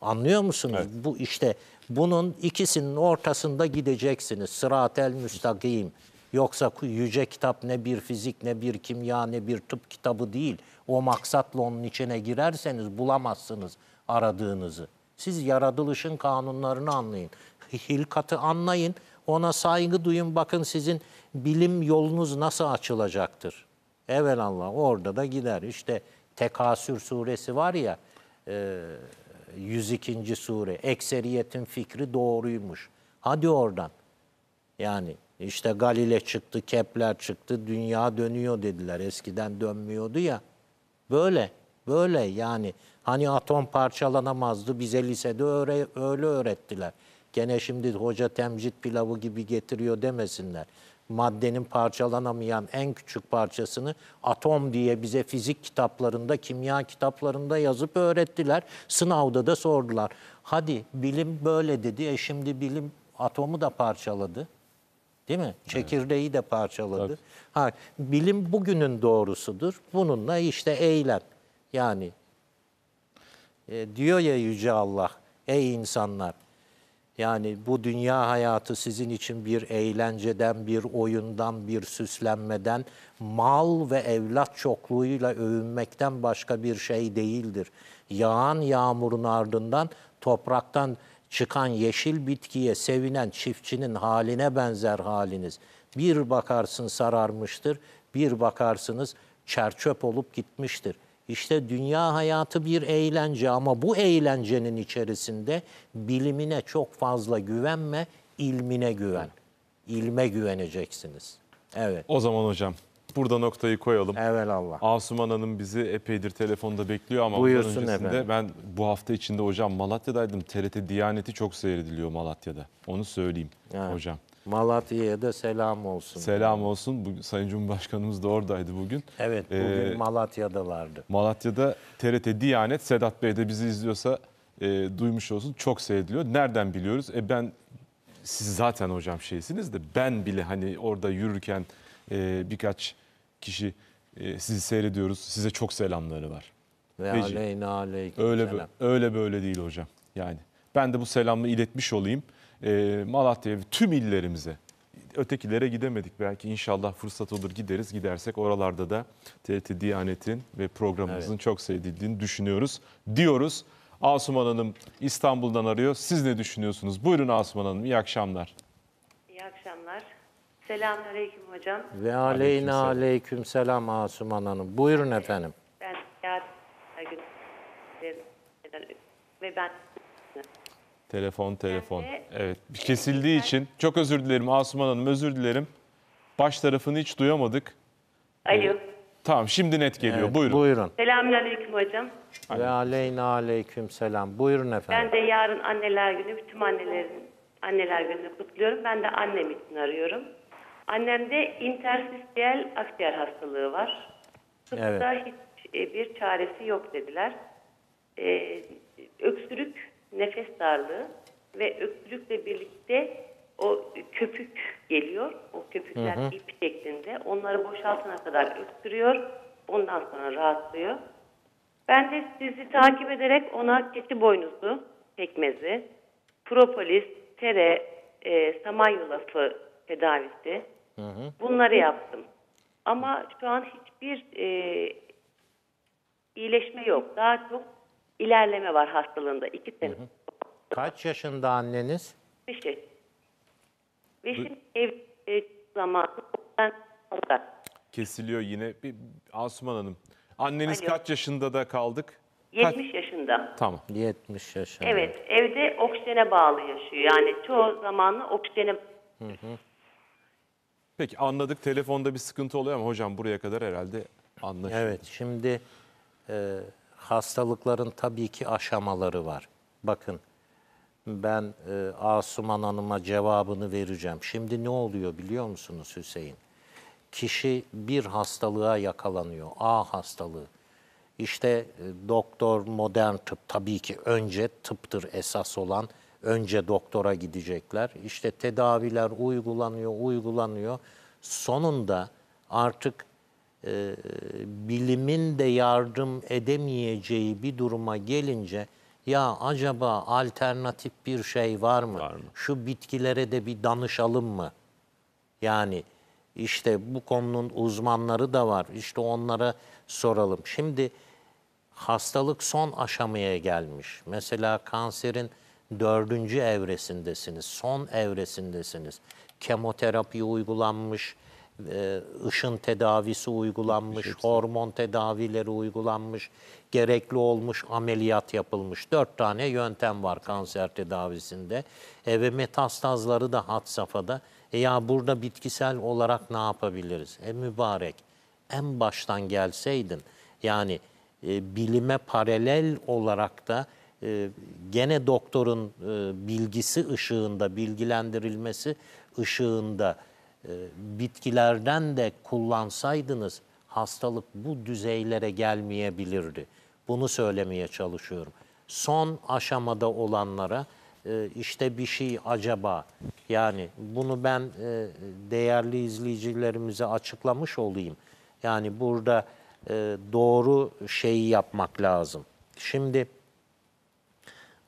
Anlıyor musunuz? Evet. Bu işte, bunun ikisinin ortasında gideceksiniz. Sıratel müstakim. Yoksa yüce kitap ne bir fizik, ne bir kimya, ne bir tıp kitabı değil. O maksatla onun içine girerseniz bulamazsınız aradığınızı. Siz yaratılışın kanunlarını anlayın. Hilkatı anlayın. Ona saygı duyun. Bakın sizin bilim yolunuz nasıl açılacaktır. Evelallah orada da gider. İşte Tekasür suresi var ya, 102. sure. Ekseriyetin fikri doğruymuş. Hadi oradan. Yani işte Galile çıktı, Kepler çıktı, dünya dönüyor dediler. Eskiden dönmüyordu ya. Böyle yani. Hani atom parçalanamazdı, bize lisede öyle öğrettiler. Gene şimdi hoca temcit pilavı gibi getiriyor demesinler. Maddenin parçalanamayan en küçük parçasını atom diye bize fizik kitaplarında, kimya kitaplarında yazıp öğrettiler. Sınavda da sordular. Hadi bilim böyle dedi. Şimdi bilim atomu da parçaladı. Değil mi? Çekirdeği, evet, de parçaladı. Evet. Ha, bilim bugünün doğrusudur. Bununla işte eylem. Yani diyor ya Yüce Allah, ey insanlar, yani bu dünya hayatı sizin için bir eğlenceden, bir oyundan, bir süslenmeden, mal ve evlat çokluğuyla övünmekten başka bir şey değildir. Yağan yağmurun ardından topraktan çıkan yeşil bitkiye sevinen çiftçinin haline benzer haliniz. Bir bakarsın sararmıştır, bir bakarsınız çerçöp olup gitmiştir. İşte dünya hayatı bir eğlence ama bu eğlencenin içerisinde bilimine çok fazla güvenme, ilmine güven. İlme güveneceksiniz. Evet. O zaman hocam burada noktayı koyalım. Evelallah. Asuman Hanım bizi epeydir telefonda bekliyor ama buyursun ondan öncesinde efendim. Ben bu hafta içinde hocam Malatya'daydım. TRT Diyaneti çok seyrediliyor Malatya'da. Onu söyleyeyim, evet, hocam. Malatya'ya da selam olsun. Selam olsun. Sayın Cumhurbaşkanımız da oradaydı bugün. Evet, bugün Malatya'dalardı. Malatya'da TRT Diyanet, Sedat Bey de bizi izliyorsa duymuş olsun, çok seyrediliyor. Nereden biliyoruz? Siz zaten hocam şeysiniz de, ben bile hani orada yürürken birkaç kişi sizi seyrediyoruz. Size çok selamları var. Ve aleyna aleyküm selam. Öyle böyle değil hocam. Yani ben de bu selamı iletmiş olayım. Malatya'ya, tüm illerimize, ötekilere gidemedik belki, inşallah fırsat olur gideriz, gidersek oralarda da TRT Diyanet'in ve programımızın, evet, çok sevildiğini düşünüyoruz diyoruz. Asuman Hanım İstanbul'dan arıyor, siz ne düşünüyorsunuz? Buyurun Asuman Hanım, iyi akşamlar. İyi akşamlar. Selamünaleyküm hocam. Ve aleyna aleyküm selam Asuman Hanım. Buyurun efendim. Ben Telefon. Evet, kesildiği için çok özür dilerim Asuman Hanım, özür dilerim. Baş tarafını hiç duyamadık. Alo. Tamam, şimdi net geliyor. Evet, buyurun. Selamünaleyküm hocam. Ve aleyna aleyküm selam. Buyurun efendim. Ben de yarın anneler günü, bütün annelerin anneler gününü kutluyorum. Ben de annem için arıyorum. Annemde intersistiyel akciğer hastalığı var. Tıpta, evet, hiçbir çaresi yok dediler. Öksürük, nefes darlığı ve öksürükle birlikte o köpük geliyor. O köpükler ip şeklinde. Onları boşaltana kadar öksürüyor. Ondan sonra rahatlıyor. Ben de sizi takip ederek ona keçi boynuzu, pekmezi, propolis, tere, samanyolafı tedavisi, bunları yaptım. Ama şu an hiçbir iyileşme yok. Daha çok ilerleme var hastalığında. 2 sene. Kaç yaşında anneniz? 5 yaşında. Ve şimdi ev zamanı kesiliyor yine. Bir Asuman Hanım. Anneniz kaç yaşında da kaldık? 70 yaşında. Tamam. 70 yaşında. Evet. Evde oksijene bağlı yaşıyor. Yani çoğu zamanla oksijene. Peki anladık. Telefonda bir sıkıntı oluyor ama hocam buraya kadar herhalde anlaşıldı. Evet. Şimdi hastalıkların tabii ki aşamaları var. Bakın ben Asuman Hanım'a cevabını vereceğim. Şimdi ne oluyor biliyor musunuz Hüseyin? Kişi bir hastalığa yakalanıyor. A hastalığı. İşte doktor, modern tıp tabii ki önce tıptır esas olan. Önce doktora gidecekler. İşte tedaviler uygulanıyor. Sonunda artık bilimin de yardım edemeyeceği bir duruma gelince ya acaba alternatif bir şey var mı? Şu bitkilere de bir danışalım mı? Yani işte bu konunun uzmanları da var. İşte onlara soralım. Şimdi hastalık son aşamaya gelmiş. Mesela kanserin 4. evresindesiniz. Son evresindesiniz. Kemoterapi uygulanmış, ışın tedavisi uygulanmış, hormon tedavileri uygulanmış, gerekli olmuş ameliyat yapılmış. 4 tane yöntem var kanser tedavisinde. Ve metastazları da had safhada. Ya burada bitkisel olarak ne yapabiliriz? Mübarek. En baştan gelseydin, yani bilime paralel olarak da gene doktorun bilgisi ışığında, bilgilendirilmesi ışığında bitkilerden de kullansaydınız hastalık bu düzeylere gelmeyebilirdi. Bunu söylemeye çalışıyorum. Son aşamada olanlara işte bir şey acaba, yani bunu ben değerli izleyicilerimize açıklamış olayım. Yani burada doğru şeyi yapmak lazım. Şimdi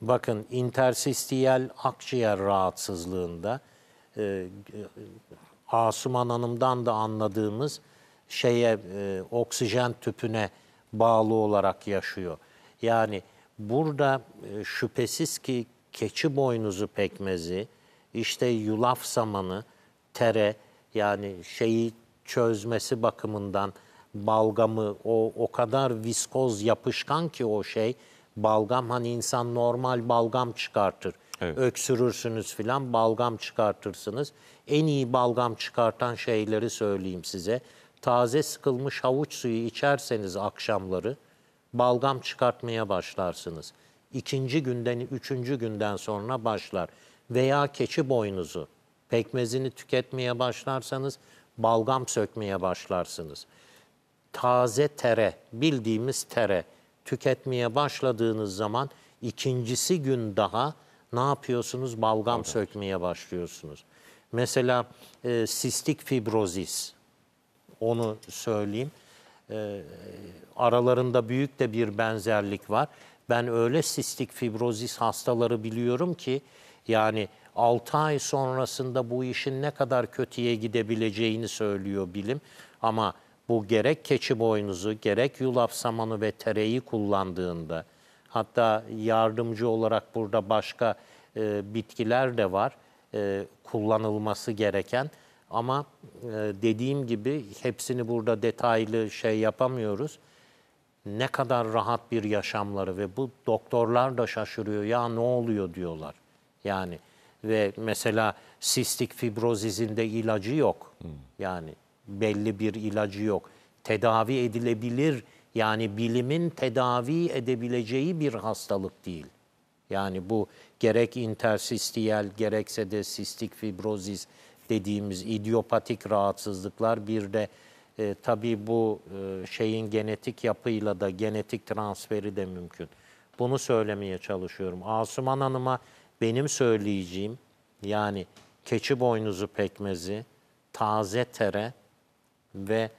bakın intersistiyel akciğer rahatsızlığında Asuman Hanım'dan da anladığımız şeye oksijen tüpüne bağlı olarak yaşıyor. Yani burada şüphesiz ki keçi boynuzu pekmezi, işte yulaf samanı, tere, yani şeyi çözmesi bakımından balgamı, o kadar viskoz, yapışkan ki o şey. Balgam, hani insan normal balgam çıkartır. Evet. Öksürürsünüz filan, balgam çıkartırsınız. En iyi balgam çıkartan şeyleri söyleyeyim size. Taze sıkılmış havuç suyu içerseniz akşamları balgam çıkartmaya başlarsınız. 2. günden 3. günden sonra başlar. Veya keçi boynuzu pekmezini tüketmeye başlarsanız balgam sökmeye başlarsınız. Taze tere, bildiğimiz tere tüketmeye başladığınız zaman 2. gün daha ne yapıyorsunuz? Balgam sökmeye başlıyorsunuz. Mesela sistik fibrozis, onu söyleyeyim. Aralarında büyük de bir benzerlik var. Ben öyle sistik fibrozis hastaları biliyorum ki, yani 6 ay sonrasında bu işin ne kadar kötüye gidebileceğini söylüyor bilim. Ama bu gerek keçi boynuzu, gerek yulaf samanı ve tereyi kullandığında, hatta yardımcı olarak burada başka bitkiler de var kullanılması gereken. Ama dediğim gibi hepsini burada detaylı şey yapamıyoruz. Ne kadar rahat bir yaşamları ve bu doktorlar da şaşırıyor, ya ne oluyor diyorlar. Yani ve mesela sistik fibrozizin de ilacı yok. Yani belli bir ilacı yok. Tedavi edilebilir, yani bilimin tedavi edebileceği bir hastalık değil. Yani bu gerek intersistiyel, gerekse de sistik fibrozis dediğimiz idiopatik rahatsızlıklar, bir de tabii bu şeyin genetik yapıyla da genetik transferi de mümkün. Bunu söylemeye çalışıyorum. Asuman Hanım'a benim söyleyeceğim, yani keçi boynuzu pekmezi, taze tere ve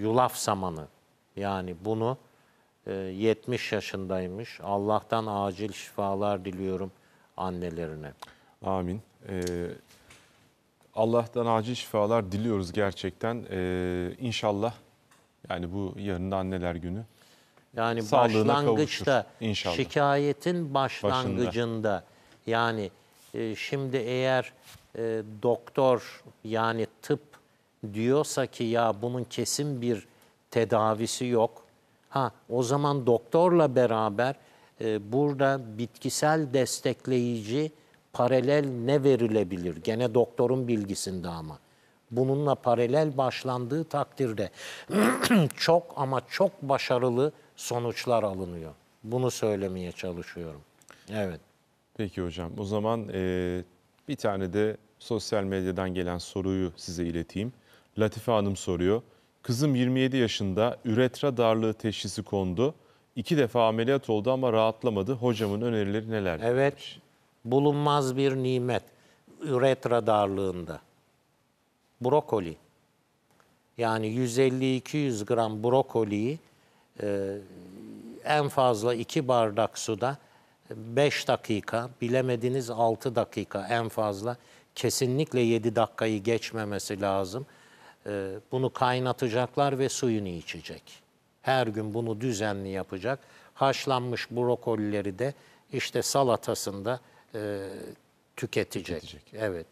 yulaf samanı. Yani bunu 70 yaşındaymış. Allah'tan acil şifalar diliyorum annelerine. Amin. Allah'tan acil şifalar diliyoruz gerçekten. İnşallah yani bu yarın da anneler günü. Yani sağlığına başlangıçta kavuşur, şikayetin başlangıcında yani şimdi eğer doktor yani tıp diyorsa ki ya bunun kesin bir tedavisi yok. Ha o zaman doktorla beraber burada bitkisel destekleyici paralel ne verilebilir? Gene doktorun bilgisinde ama. Bununla paralel başlandığı takdirde çok ama çok başarılı sonuçlar alınıyor. Bunu söylemeye çalışıyorum. Evet. Peki hocam. O zaman bir tane de sosyal medyadan gelen soruyu size ileteyim. Latife Hanım soruyor. Kızım 27 yaşında üretra darlığı teşhisi kondu. 2 defa ameliyat oldu ama rahatlamadı. Hocamın önerileri neler? Evet. Demiş. Bulunmaz bir nimet üretra darlığında. Brokoli. Yani 150-200 gram brokoliyi en fazla 2 bardak suda 5 dakika, bilemediniz 6 dakika en fazla. Kesinlikle 7 dakikayı geçmemesi lazım. Bunu kaynatacaklar ve suyunu içecek. Her gün bunu düzenli yapacak. Haşlanmış brokolileri de işte salatasında tüketecek. Evet.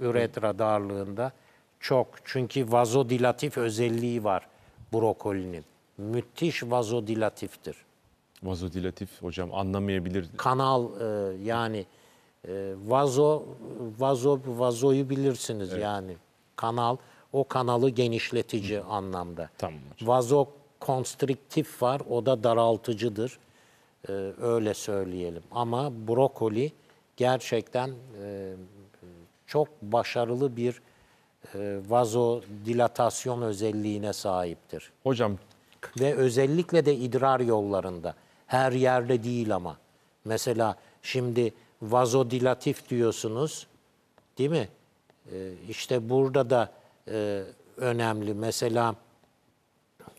Üretra darlığında çok. Çünkü vazodilatif özelliği var brokolinin. Müthiş vazodilatiftir. Vazodilatif hocam anlamayabilir. Kanal yani vazoyu bilirsiniz evet. Yani. Kanal, o kanalı genişletici anlamda. Tamam hocam. Vazokonstriktif var, o da daraltıcıdır. Öyle söyleyelim. Ama brokoli gerçekten çok başarılı bir vazodilatasyon özelliğine sahiptir. Hocam. Ve özellikle de idrar yollarında. Her yerde değil ama. Mesela şimdi vazodilatif diyorsunuz. Değil mi? İşte burada da önemli. Mesela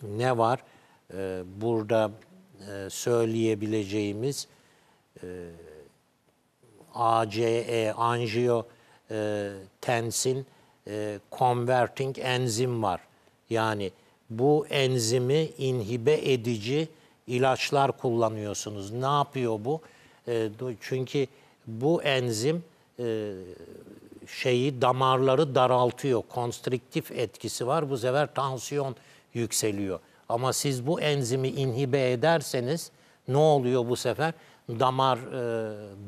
ne var? Burada söyleyebileceğimiz ACE, anjiyo, tensin converting enzim var. Yani bu enzimi inhibe edici ilaçlar kullanıyorsunuz. Ne yapıyor bu? Çünkü bu enzim damarları daraltıyor. Konstriktif etkisi var. Bu sefer tansiyon yükseliyor. Ama siz bu enzimi inhibe ederseniz ne oluyor bu sefer? Damar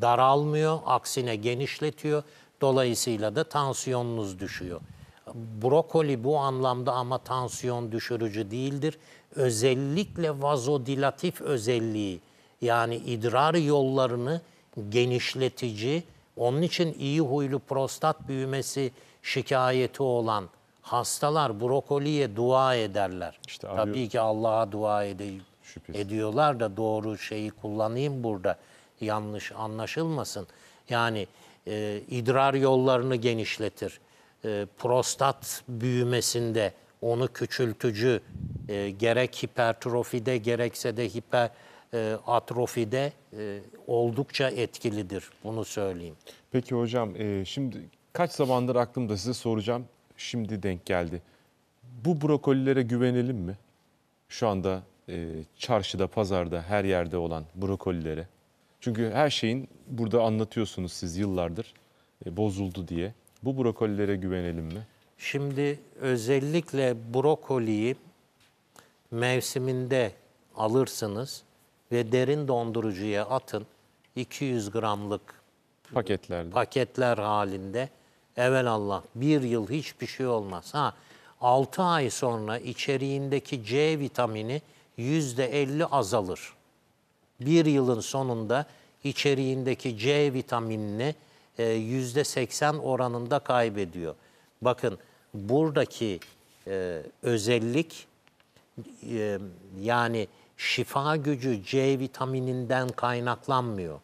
daralmıyor, aksine genişletiyor. Dolayısıyla da tansiyonunuz düşüyor. Brokoli bu anlamda ama tansiyon düşürücü değildir. Özellikle vazodilatif özelliği yani idrar yollarını genişletici, onun için iyi huylu prostat büyümesi şikayeti olan hastalar brokoliye dua ederler. İşte tabii ki Allah'a dua ediyorlar da doğru şeyi kullanayım burada. Yanlış anlaşılmasın. Yani idrar yollarını genişletir. Prostat büyümesinde onu küçültücü gerek hipertrofide gerekse de hiperatrofide oldukça etkilidir. Bunu söyleyeyim. Peki hocam şimdi kaç zamandır aklımda size soracağım. Şimdi denk geldi. Bu brokolilere güvenelim mi? Şu anda çarşıda, pazarda, her yerde olan brokolilere. Çünkü her şeyin burada anlatıyorsunuz siz yıllardır bozuldu diye. Bu brokolilere güvenelim mi? Şimdi özellikle brokoliyi mevsiminde alırsınız ve derin dondurucuya atın. 200 gramlık paketler halinde. Evelallah 1 yıl hiçbir şey olmaz. 6 ay sonra içeriğindeki C vitamini %50 azalır. 1 yılın sonunda içeriğindeki C vitaminini %80 oranında kaybediyor. Bakın buradaki özellik yani şifa gücü C vitamininden kaynaklanmıyor.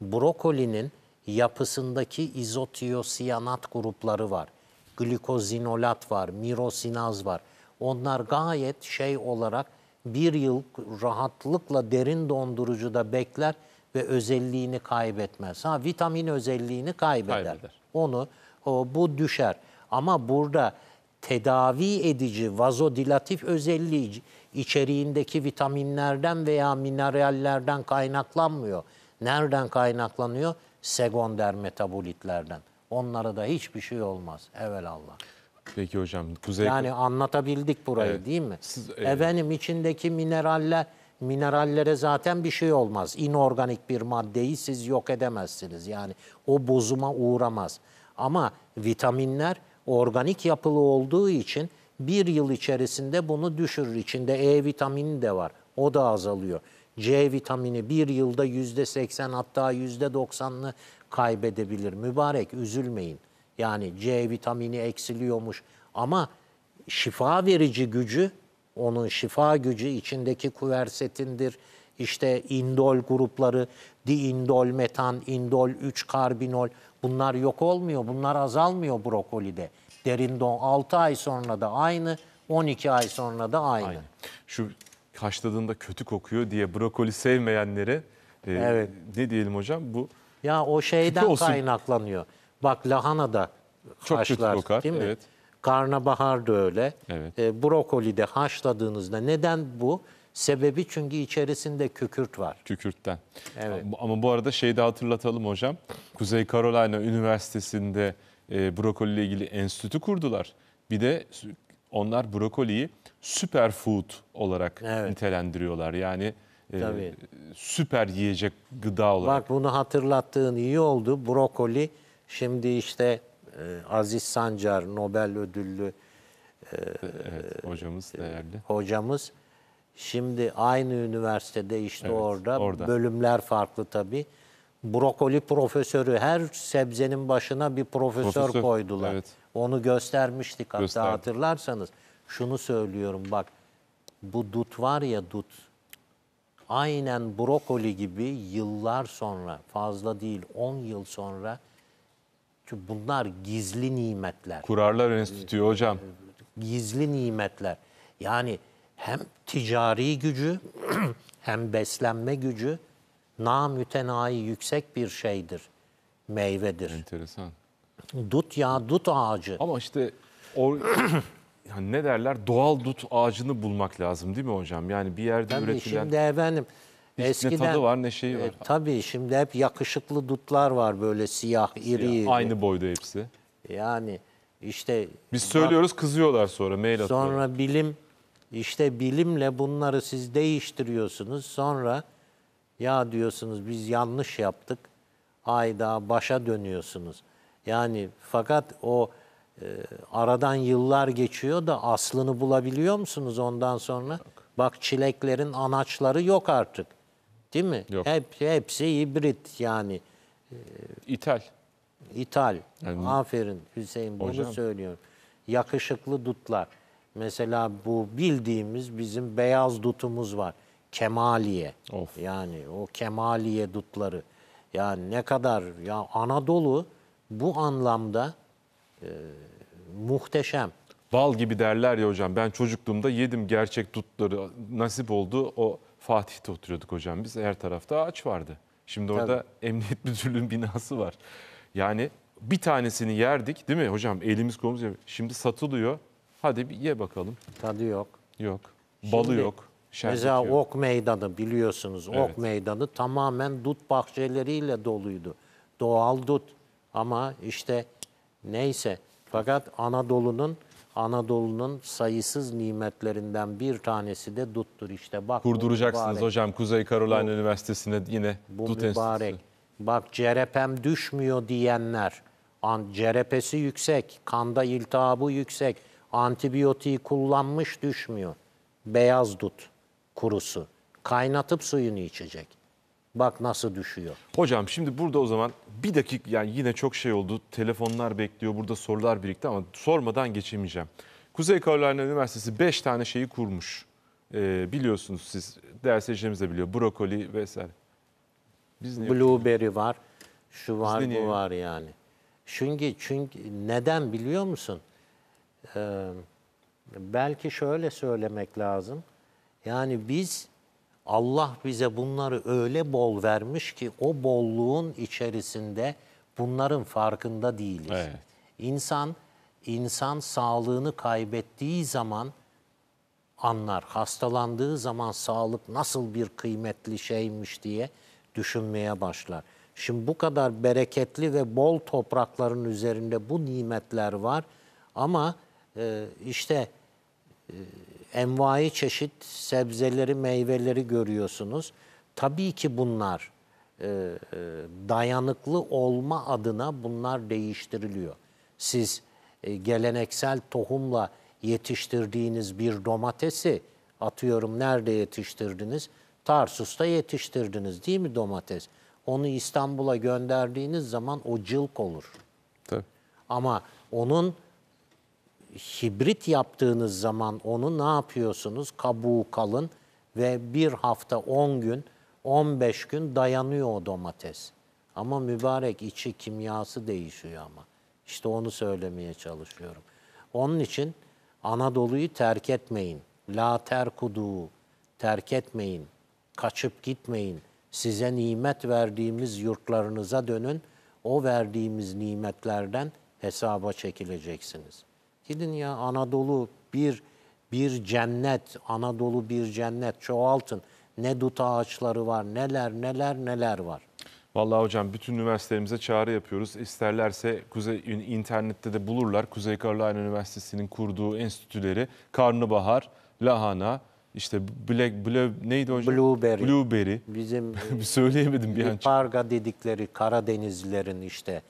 Brokolinin yapısındaki izotiyosiyanat grupları var. Glikozinolat var, mirosinaz var. Onlar gayet şey olarak bir yıl rahatlıkla derin dondurucuda bekler ve özelliğini kaybetmez. Ha, vitamin özelliğini kaybeder. Bu düşer. Ama burada tedavi edici, vazodilatif özelliği içeriğindeki vitaminlerden veya minerallerden kaynaklanmıyor. Nereden kaynaklanıyor? Sekonder metabolitlerden. Onlara da hiçbir şey olmaz. Evelallah. Peki hocam. Yani anlatabildik burayı, evet, değil mi? Efendim içindeki minerallere zaten bir şey olmaz. İnorganik bir maddeyi siz yok edemezsiniz. Yani o bozuma uğramaz. Ama vitaminler organik yapılı olduğu için bir yıl içerisinde bunu düşürür. İçinde E vitamini de var. O da azalıyor. C vitamini bir yılda %80 hatta %90'lı kaybedebilir. Mübarek, üzülmeyin. Yani C vitamini eksiliyormuş ama şifa verici gücü, onun şifa gücü içindeki kuversetindir. İşte indol grupları, diindol metan, indol 3 karbinol, bunlar yok olmuyor, bunlar azalmıyor brokolide. Derin don 6 ay sonra da aynı, 12 ay sonra da aynı. Şu haşladığında kötü kokuyor diye brokoli sevmeyenlere evet, ne diyelim hocam, bu ya o şeyden kaynaklanıyor. Bak lahana da çok haşlar, kötü kokar, değil mi? Evet. Karnabahar da öyle. Evet. Brokoli de haşladığınızda, neden bu? Sebebi çünkü içerisinde kükürt var. Kükürtten. Evet. Ama bu arada şeyi de hatırlatalım hocam. Kuzey Carolina Üniversitesi'nde brokoli ile ilgili enstitü kurdular. Bir de onlar brokoliyi süperfood olarak, evet, nitelendiriyorlar. Yani süper yiyecek, gıda olarak. Bak bunu hatırlattığın iyi oldu. Brokoli şimdi işte Aziz Sancar, Nobel ödüllü evet, hocamız, değerli hocamız. Şimdi aynı üniversitede işte, evet, orada bölümler farklı tabii. Brokoli profesörü, her sebzenin başına bir profesör koydular. Evet. Onu göstermiştik hatta, hatırlarsanız. Şunu söylüyorum bak, bu dut var ya, dut. Aynen brokoli gibi yıllar sonra, fazla değil 10 yıl sonra, çünkü bunlar gizli nimetler. Kurarlar enstitüyü hocam. Gizli nimetler. Yani hem ticari gücü hem beslenme gücü namütenayi yüksek bir şeydir, meyvedir. Enteresan. Dut ya, dut ağacı. Ama işte yani ne derler, doğal dut ağacını bulmak lazım değil mi hocam? Yani bir yerde tabii üretilen. Şimdi efendim eskiden, ne tadı var ne şeyi var. Tabii şimdi hep yakışıklı dutlar var, böyle siyah, iri. Aynı boyda hepsi. Yani işte. Biz söylüyoruz, kızıyorlar sonra, mail atıyorlar. Sonra bilim. İşte bilimle bunları siz değiştiriyorsunuz. Sonra ya diyorsunuz biz yanlış yaptık. Hayda, başa dönüyorsunuz. Yani fakat o aradan yıllar geçiyor da aslını bulabiliyor musunuz ondan sonra? Yok. Bak çileklerin anaçları yok artık. Değil mi? Yok. Hepsi hibrit yani. İthal. Yani, aferin Hüseyin, bunu hocam söylüyorum. Yakışıklı dutlar. Mesela bu bildiğimiz bizim beyaz dutumuz var. Kemaliye. Of. Yani o Kemaliye dutları. Yani ne kadar, ya Anadolu bu anlamda muhteşem. Bal gibi derler ya hocam. Ben çocukluğumda yedim gerçek dutları. Nasip oldu. O Fatih'te oturuyorduk hocam. Biz her tarafta ağaç vardı. Şimdi orada Emniyet Müdürlüğü'nün binası var. Yani bir tanesini yerdik değil mi hocam? Elimiz kolumuz. Şimdi satılıyor. Hadi bir ye bakalım. Tadı yok. Yok. Balı şimdi, yok. Mesela yok. Ok Meydanı biliyorsunuz. Evet. Ok Meydanı tamamen dut bahçeleriyle doluydu. Doğal dut. Ama işte neyse. Fakat Anadolu'nun sayısız nimetlerinden bir tanesi de duttur. İşte bak. Kurduracaksınız hocam Kuzey Carolina Üniversitesi'ne yine dut mübarek. Enstitüsü. Bak cerepem düşmüyor diyenler. Cerepesi yüksek. Kanda iltihabı yüksek. Antibiyotiği kullanmış, düşmüyor. Beyaz dut kurusu. Kaynatıp suyunu içecek. Bak nasıl düşüyor. Hocam şimdi burada o zaman bir dakika, yani yine çok şey oldu. Telefonlar bekliyor. Burada sorular birikti ama sormadan geçemeyeceğim. Kuzey Carolina Üniversitesi 5 tane şeyi kurmuş. Biliyorsunuz siz, dersecilerimiz de biliyor. Brokoli vesaire. Blueberry var. şu var izleniyor. Bu var yani. Çünkü neden biliyor musun? Belki şöyle söylemek lazım. Yani biz, Allah bize bunları öyle bol vermiş ki o bolluğun içerisinde bunların farkında değiliz. Evet. İnsan sağlığını kaybettiği zaman anlar. Hastalandığı zaman sağlık nasıl bir kıymetli şeymiş diye düşünmeye başlar. Şimdi bu kadar bereketli ve bol toprakların üzerinde bu nimetler var. Ama işte envai çeşit sebzeleri, meyveleri görüyorsunuz. Tabii ki bunlar dayanıklı olma adına bunlar değiştiriliyor. Siz geleneksel tohumla yetiştirdiğiniz bir domatesi, atıyorum nerede yetiştirdiniz? Tarsus'ta yetiştirdiniz değil mi domates? Onu İstanbul'a gönderdiğiniz zaman o cılk olur. Tabii. Ama onun hibrit yaptığınız zaman onu ne yapıyorsunuz? Kabuğu kalın ve bir hafta 10 gün, 15 gün dayanıyor o domates. Ama mübarek içi, kimyası değişiyor ama. İşte onu söylemeye çalışıyorum. Onun için Anadolu'yu terk etmeyin. La terkudu, terk etmeyin. Kaçıp gitmeyin. Size nimet verdiğimiz yurtlarınıza dönün. O verdiğimiz nimetlerden hesaba çekileceksiniz. Gidin ya, Anadolu bir cennet, Anadolu bir cennet, çoğaltın. Ne dut ağaçları var, neler var. Vallahi hocam bütün üniversitelerimize çağrı yapıyoruz. İsterlerse internette de bulurlar. Kuzey Carolina Üniversitesi'nin kurduğu enstitüleri, karnabahar, lahana, işte neydi hocam? Blueberry. Bizim söyleyemedim bir an. Parga dedikleri Karadenizlilerin işte.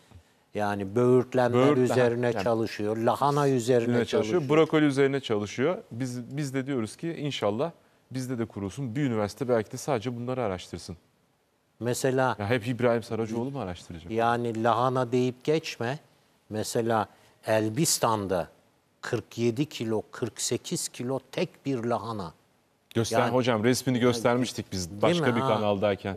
Yani böğürtlenler üzerine çalışıyor, lahana üzerine çalışıyor, brokoli üzerine çalışıyor. Biz de diyoruz ki inşallah bizde de kurulsun. Bir üniversite belki de sadece bunları araştırsın. Mesela... Ya hep İbrahim Saraçoğlu mu araştıracak? Yani lahana deyip geçme. Mesela Elbistan'da 47 kilo, 48 kilo tek bir lahana. Yani, hocam resmini göstermiştik biz başka bir kanaldayken.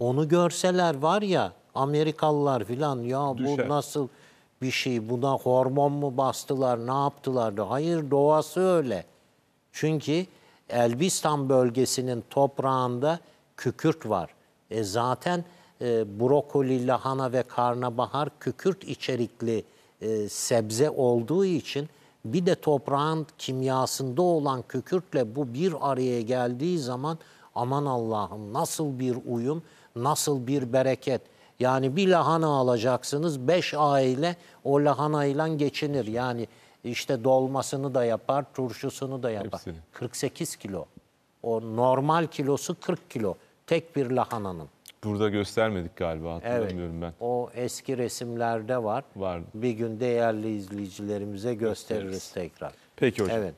Onu görseler var ya... Amerikalılar filan ya bu nasıl bir şey, buna hormon mu bastılar, ne yaptılar da? Hayır, doğası öyle. Çünkü Elbistan bölgesinin toprağında kükürt var. Zaten brokoli, lahana ve karnabahar kükürt içerikli sebze olduğu için bir de toprağın kimyasında olan kükürtle bu bir araya geldiği zaman aman Allah'ım nasıl bir uyum, nasıl bir bereket. Yani bir lahana alacaksınız, 5 aile o lahanayla geçinir. Yani işte dolmasını da yapar, turşusunu da yapar. Hepsini. 48 kilo. O normal kilosu 40 kilo. Tek bir lahananın. Burada göstermedik galiba, hatırlamıyorum evet, ben. O eski resimlerde var. Vardı. Bir gün değerli izleyicilerimize gösteririz tekrar. Peki hocam. Evet.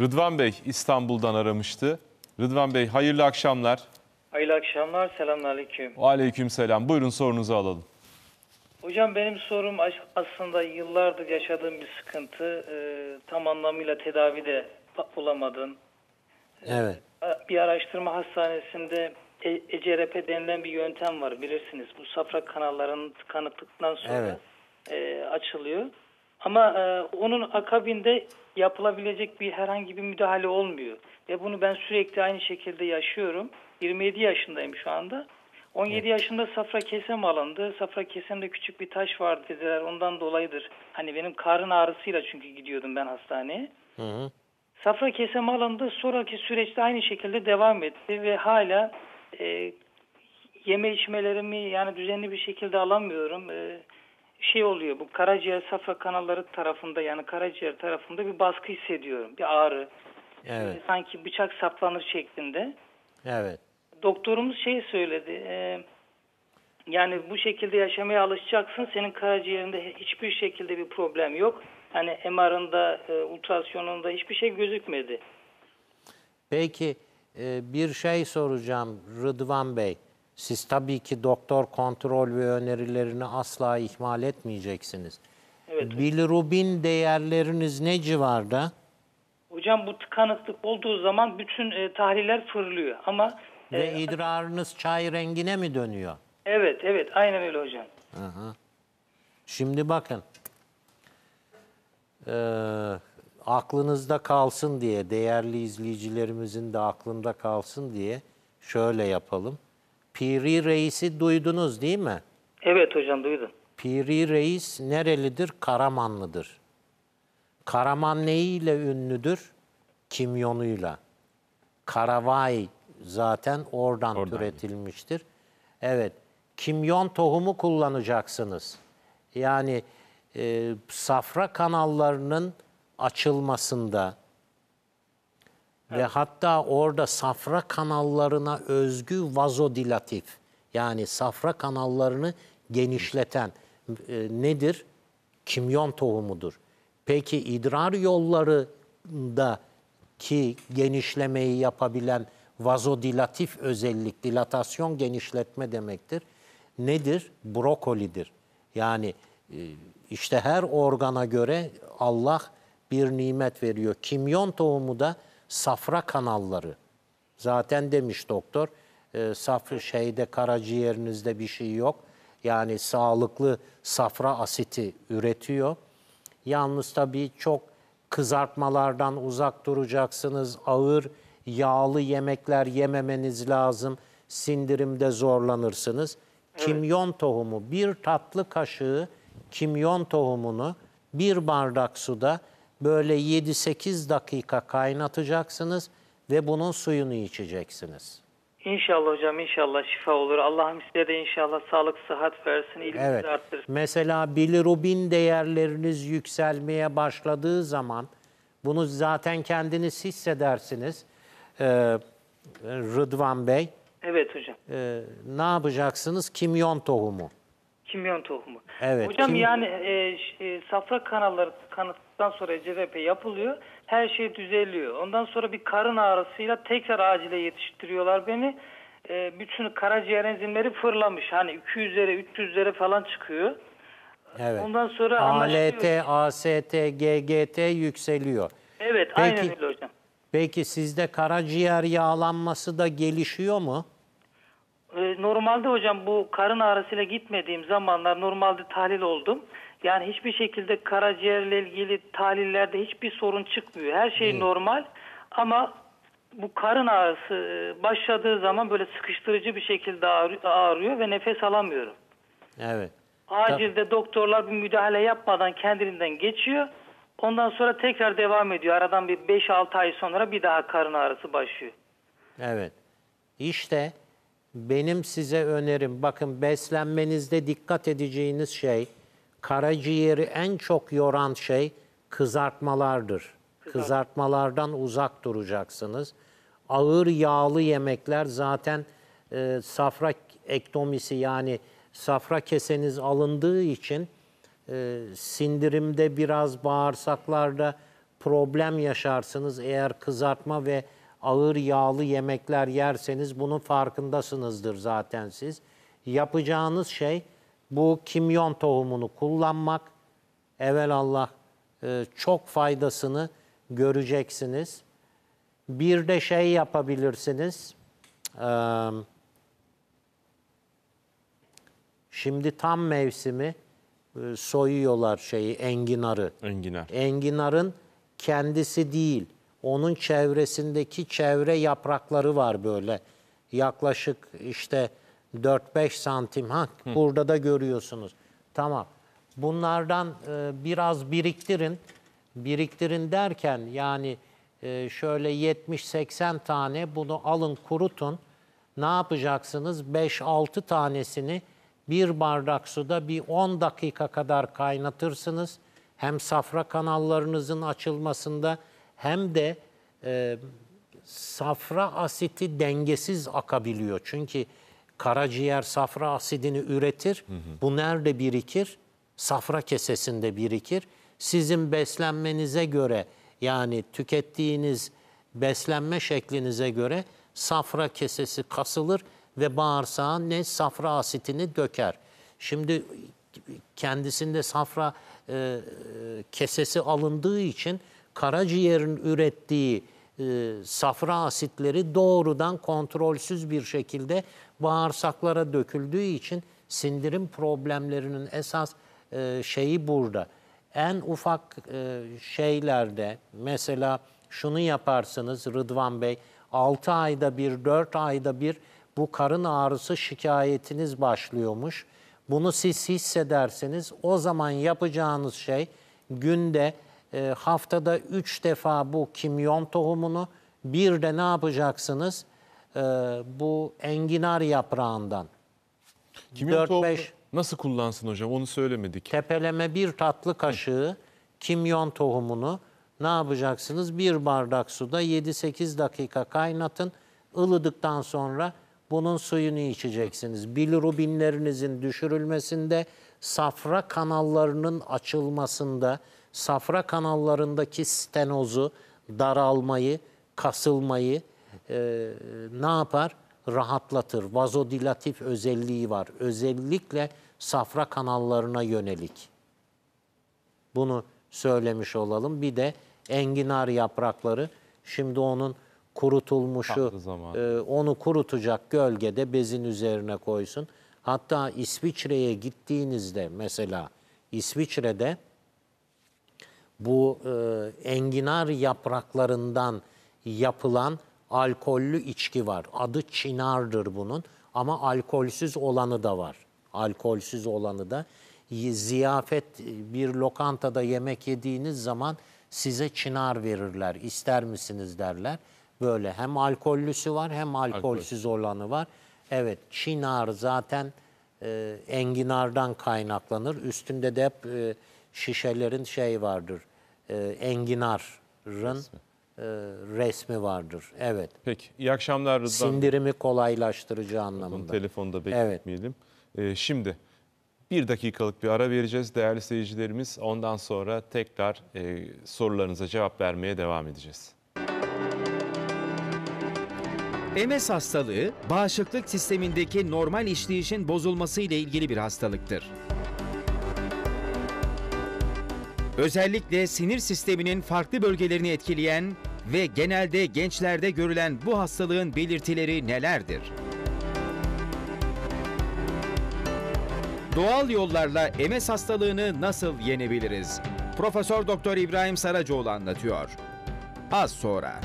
Rıdvan Bey İstanbul'dan aramıştı. Rıdvan Bey hayırlı akşamlar. Hayırlı akşamlar, selamünaleyküm. Aleykümselam. Buyurun sorunuzu alalım. Hocam benim sorum aslında yıllardır yaşadığım bir sıkıntı. Tam anlamıyla tedavi de bulamadım. Evet. Bir araştırma hastanesinde ECRP denilen bir yöntem var, bilirsiniz. Bu safra kanallarının tıkanıklıktan sonra açılıyor. Ama onun akabinde yapılabilecek bir herhangi bir müdahale olmuyor. Ve bunu ben sürekli aynı şekilde yaşıyorum. 27 yaşındayım şu anda. 17 yaşında safra kesem alındı. Safra kesemde küçük bir taş vardı dediler. Ondan dolayıdır. Hani benim karın ağrısıyla çünkü gidiyordum ben hastaneye. Hı hı. Safra kesem alındı. Sonraki süreçte aynı şekilde devam etti ve hala yeme içmelerimi yani düzenli bir şekilde alamıyorum. Şey oluyor, bu karaciğer safra kanalları tarafında, yani karaciğer tarafında bir baskı hissediyorum. Bir ağrı. Evet. Sanki bıçak saplanır şeklinde. Evet. Doktorumuz şey söyledi, yani bu şekilde yaşamaya alışacaksın, senin karaciğerinde hiçbir şekilde bir problem yok. Hani MR'ında, ultrasyonunda hiçbir şey gözükmedi. Peki bir şey soracağım Rıdvan Bey. Siz tabii ki doktor kontrol ve önerilerini asla ihmal etmeyeceksiniz. Evet. Bilirubin değerleriniz ne civarda? Hocam bu tıkanıklık olduğu zaman bütün tahliller fırlıyor ama... Ve idrarınız çay rengine mi dönüyor? Evet, evet. Aynen öyle hocam. Aha. Şimdi bakın. Aklınızda kalsın diye, değerli izleyicilerimizin de aklında kalsın diye şöyle yapalım. Piri Reis'i duydunuz değil mi? Evet hocam, duydum. Piri Reis nerelidir? Karamanlıdır. Karaman neyiyle ünlüdür? Kimyonuyla. Karavay zaten oradan türetilmiştir. Evet, kimyon tohumu kullanacaksınız. Yani safra kanallarının açılmasında, evet, ve hatta orada safra kanallarına özgü vazodilatif, yani safra kanallarını genişleten nedir? Kimyon tohumudur. Peki idrar yollarındaki genişlemeyi yapabilen vazodilatif özellik, dilatasyon genişletme demektir, nedir? Brokolidir. Yani işte her organa göre Allah bir nimet veriyor. Kimyon tohumu da safra kanalları. Zaten demiş doktor, safra karaciğerinizde bir şey yok. Yani sağlıklı safra asiti üretiyor. Yalnız tabii çok kızartmalardan uzak duracaksınız. Ağır yağlı yemekler yememeniz lazım. Sindirimde zorlanırsınız. Evet. Kimyon tohumu, bir tatlı kaşığı kimyon tohumunu bir bardak suda böyle 7-8 dakika kaynatacaksınız ve bunun suyunu içeceksiniz. İnşallah hocam, inşallah şifa olur. Allah'ım size de inşallah sağlık, sıhhat versin, ilginizi, evet, arttırsın. Mesela bilirubin değerleriniz yükselmeye başladığı zaman bunu zaten kendiniz hissedersiniz. Rıdvan Bey. Evet hocam. Ne yapacaksınız? Kimyon tohumu. Kimyon tohumu. Evet. Hocam yani safra kanalları kanattıktan sonra CVP yapılıyor. Her şey düzeliyor. Ondan sonra bir karın ağrısıyla tekrar acile yetiştiriyorlar beni. Bütün karaciğer enzimleri fırlamış. Hani 200'lere 300'lere falan çıkıyor. Evet. Ondan sonra ALT, AZT, GGT yükseliyor. Evet, peki, aynen öyle hocam. Peki sizde karaciğer yağlanması da gelişiyor mu? Normalde hocam bu karın ağrısıyla gitmediğim zamanlar normalde tahlil oldum. Yani hiçbir şekilde karaciğerle ilgili tahlillerde hiçbir sorun çıkmıyor. Her şey normal ama bu karın ağrısı başladığı zaman böyle sıkıştırıcı bir şekilde ağrıyor ve nefes alamıyorum. Evet. Acilde doktorlar bir müdahale yapmadan kendiliğinden geçiyor. Ondan sonra tekrar devam ediyor. Aradan bir 5-6 ay sonra bir daha karın ağrısı başlıyor. Evet. İşte benim size önerim, bakın beslenmenizde dikkat edeceğiniz şey, karaciğeri en çok yoran şey kızartmalardır. Kızartmalardan uzak duracaksınız. Ağır yağlı yemekler zaten safra ektomisi, yani safra keseniz alındığı için sindirimde biraz bağırsaklarda problem yaşarsınız. Eğer kızartma ve ağır yağlı yemekler yerseniz bunun farkındasınızdır zaten siz. Yapacağınız şey bu kimyon tohumunu kullanmak. Evelallah çok faydasını göreceksiniz. Bir de şey yapabilirsiniz. Şimdi tam mevsimi, soyuyorlar şeyi, enginarı. Enginar. Enginarın kendisi değil, onun çevresindeki çevre yaprakları var böyle. Yaklaşık işte 4-5 santim. Ha, burada da görüyorsunuz. Tamam. Bunlardan biraz biriktirin. Biriktirin derken yani şöyle 70-80 tane bunu alın, kurutun. Ne yapacaksınız? 5-6 tanesini bir bardak suda bir 10 dakika kadar kaynatırsınız. Hem safra kanallarınızın açılmasında hem de safra asiti dengesiz akabiliyor. Çünkü karaciğer safra asidini üretir. Hı hı. Bu nerede birikir? Safra kesesinde birikir. Sizin beslenmenize göre, yani tükettiğiniz beslenme şeklinize göre safra kesesi kasılır ve bağırsağa ne safra asitini döker. Şimdi kendisinde safra kesesi alındığı için karaciğerin ürettiği safra asitleri doğrudan kontrolsüz bir şekilde bağırsaklara döküldüğü için sindirim problemlerinin esas şeyi burada. En ufak şeylerde mesela şunu yaparsınız Rıdvan Bey, 6 ayda bir, 4 ayda bir bu karın ağrısı şikayetiniz başlıyormuş. Bunu siz hissederseniz o zaman yapacağınız şey günde haftada 3 defa bu kimyon tohumunu, bir de ne yapacaksınız? Bu enginar yaprağından. Kimyon tohumu nasıl kullansın hocam? Onu söylemedik. Tepeleme bir tatlı kaşığı kimyon tohumunu ne yapacaksınız? Bir bardak suda 7-8 dakika kaynatın. Ilıdıktan sonra bunun suyunu içeceksiniz. Bilirubinlerinizin düşürülmesinde, safra kanallarının açılmasında, safra kanallarındaki stenozu, daralmayı, kasılmayı ne yapar? Rahatlatır. Vazodilatif özelliği var. Özellikle safra kanallarına yönelik. Bunu söylemiş olalım. Bir de enginar yaprakları. Şimdi onun kurutulmuşu, onu kurutacak gölgede bezin üzerine koysun. Hatta İsviçre'ye gittiğinizde mesela İsviçre'de bu enginar yapraklarından yapılan alkollü içki var. Adı çinardır bunun ama alkolsüz olanı da var. Alkolsüz olanı da. Ziyafet, bir lokantada yemek yediğiniz zaman size çınar verirler. İster misiniz derler. Böyle hem alkollüsü var hem alkolsüz olanı var. Evet, çınar zaten enginardan kaynaklanır. Üstünde de hep şişelerin şey vardır. Enginarın resmi vardır. Evet. Peki, iyi akşamlar Rıdvan. Sindirimi kolaylaştırıcı anlamında. Bunu telefonda bekletmeyelim. Evet. Şimdi bir dakikalık bir ara vereceğiz değerli seyircilerimiz. Ondan sonra tekrar sorularınıza cevap vermeye devam edeceğiz. MS hastalığı, bağışıklık sistemindeki normal işleyişin bozulması ile ilgili bir hastalıktır. Özellikle sinir sisteminin farklı bölgelerini etkileyen ve genelde gençlerde görülen bu hastalığın belirtileri nelerdir? Doğal yollarla MS hastalığını nasıl yenebiliriz? Profesör Doktor İbrahim Saraçoğlu anlatıyor. Az sonra.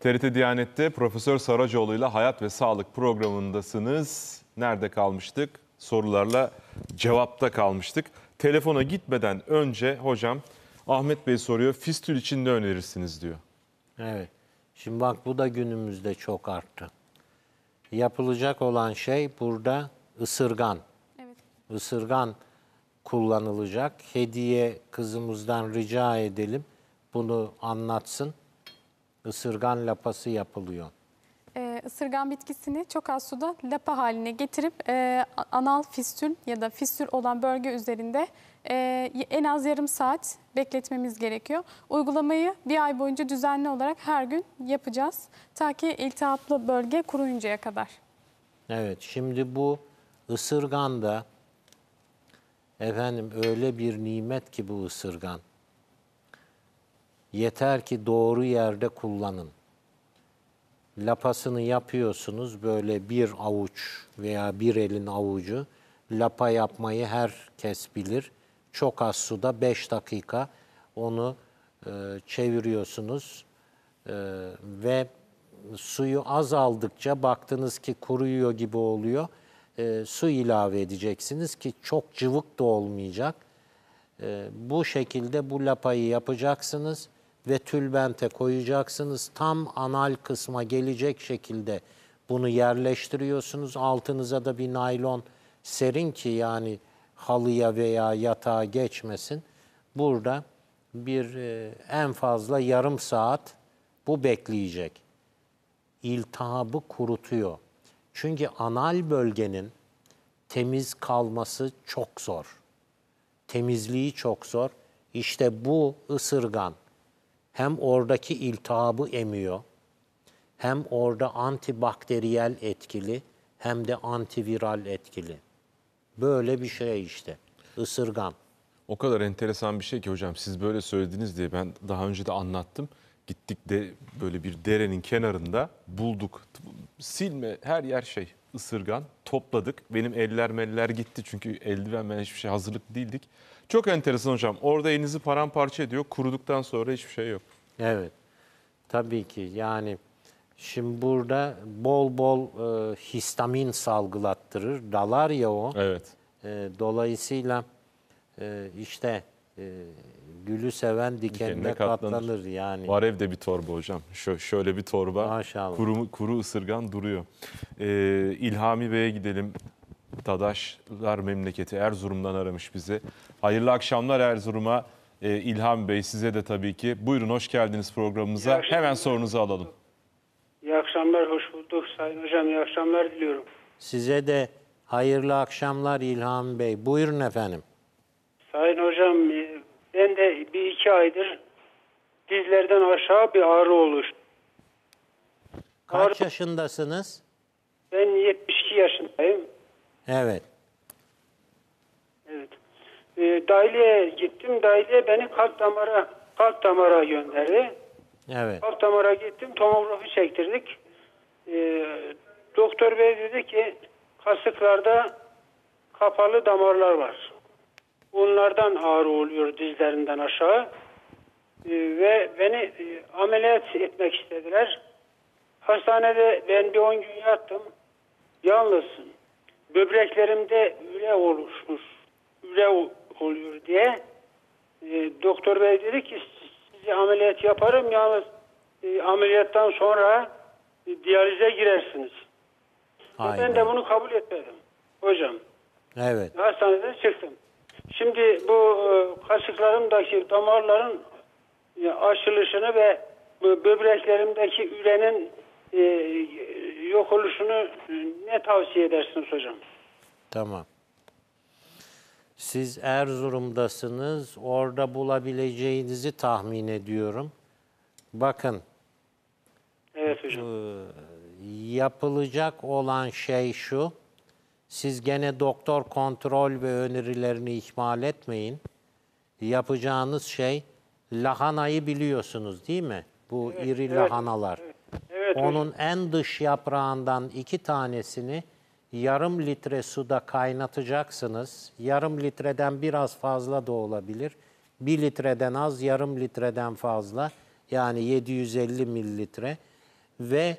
TRT Diyanet'te Profesör Saraçoğlu ile Hayat ve Sağlık programındasınız. Nerede kalmıştık? Sorularla cevapta kalmıştık. Telefona gitmeden önce hocam Ahmet Bey soruyor, fistül için ne önerirsiniz diyor. Evet, şimdi bak bu da günümüzde çok arttı. Yapılacak olan şey burada ısırgan. Evet. Isırgan kullanılacak. Hediye kızımızdan rica edelim, bunu anlatsın. Isırgan lapası yapılıyor. Isırgan bitkisini çok az suda lapa haline getirip anal fistül ya da fistül olan bölge üzerinde en az yarım saat bekletmemiz gerekiyor. Uygulamayı bir ay boyunca düzenli olarak her gün yapacağız. Ta ki iltihaplı bölge kuruyuncaya kadar. Evet, şimdi bu ısırgan da efendim öyle bir nimet ki bu ısırgan. Yeter ki doğru yerde kullanın. Lapasını yapıyorsunuz, böyle bir avuç veya bir elin avucu. Lapa yapmayı herkes bilir. Çok az suda 5 dakika onu çeviriyorsunuz. Ve suyu azaldıkça baktınız ki kuruyor gibi oluyor. Su ilave edeceksiniz ki çok cıvık da olmayacak. Bu şekilde bu lapayı yapacaksınız ve tülbente koyacaksınız. Tam anal kısma gelecek şekilde bunu yerleştiriyorsunuz. Altınıza da bir naylon serin ki yani halıya veya yatağa geçmesin. Burada bir en fazla yarım saat bu bekleyecek. İltihabı kurutuyor. Çünkü anal bölgenin temiz kalması çok zor. Temizliği çok zor. İşte bu ısırgan hem oradaki iltihabı emiyor, hem orada antibakteriyel etkili, hem de antiviral etkili. Böyle bir şey işte. Isırgan. O kadar enteresan bir şey ki hocam, siz böyle söylediniz diye ben daha önce de anlattım. Gittik de böyle bir derenin kenarında bulduk. Silme, her yer şey, ısırgan. Topladık. Benim eller gitti çünkü eldiven, ben hiçbir şey hazırlıklı değildik. Çok enteresan hocam. Orada elinizi paramparça ediyor. Kuruduktan sonra hiçbir şey yok. Evet. Tabii ki yani şimdi burada bol bol histamin salgılattırır. Dalar ya o. Evet. Dolayısıyla işte gülü seven dikenine katlanır yani. Var evde bir torba hocam. Şöyle bir torba. Maşallah. Kuru ısırgan duruyor. İlhami Bey'e gidelim. Dadaşlar memleketi Erzurum'dan aramış bizi. Hayırlı akşamlar Erzurum'a. İlham Bey, size de tabii ki. Buyurun, hoş geldiniz programımıza. Hemen sorunuzu alalım. İyi akşamlar, hoş bulduk Sayın Hocam. İyi akşamlar diliyorum. Size de hayırlı akşamlar İlham Bey. Buyurun efendim. Sayın Hocam, ben de bir iki aydır dizlerden aşağı bir ağrı oluştu. Kaç yaşındasınız? Ben 72 yaşındayım. Evet. Evet. Dahiliye gittim. Dahiliye beni kalp damara gönderdi. Evet. Kalp damara gittim. Tomografi çektirdik. Doktor Bey dedi ki kasıklarda kapalı damarlar var. Onlardan ağrı oluyor dizlerinden aşağı. Ve beni ameliyat etmek istediler. Hastanede ben bir 10 gün yattım. Yalnız böbreklerimde üre oluşmuş. Üre oluyor diye. Doktor Bey dedi ki sizi ameliyat yaparım, yalnız ameliyattan sonra diyalize girersiniz. Aynen. Ben de bunu kabul etmedim hocam. Evet. Hastaneden çıktım. Şimdi bu kasıklarımdaki damarların açılışını ve böbreklerimdeki ürenin yok oluşunu ne tavsiye edersiniz hocam? Tamam. Siz Erzurum'dasınız. Orada bulabileceğinizi tahmin ediyorum. Bakın. Evet hocam. Yapılacak olan şey şu. Siz gene doktor kontrol ve önerilerini ihmal etmeyin. Yapacağınız şey, lahanayı biliyorsunuz değil mi? Bu evet, iri lahanalar. Evet, evet, onun hocam, en dış yaprağından 2 tanesini yarım litre suda kaynatacaksınız. Yarım litreden biraz fazla da olabilir. 1 litreden az, yarım litreden fazla. Yani 750 mililitre. Ve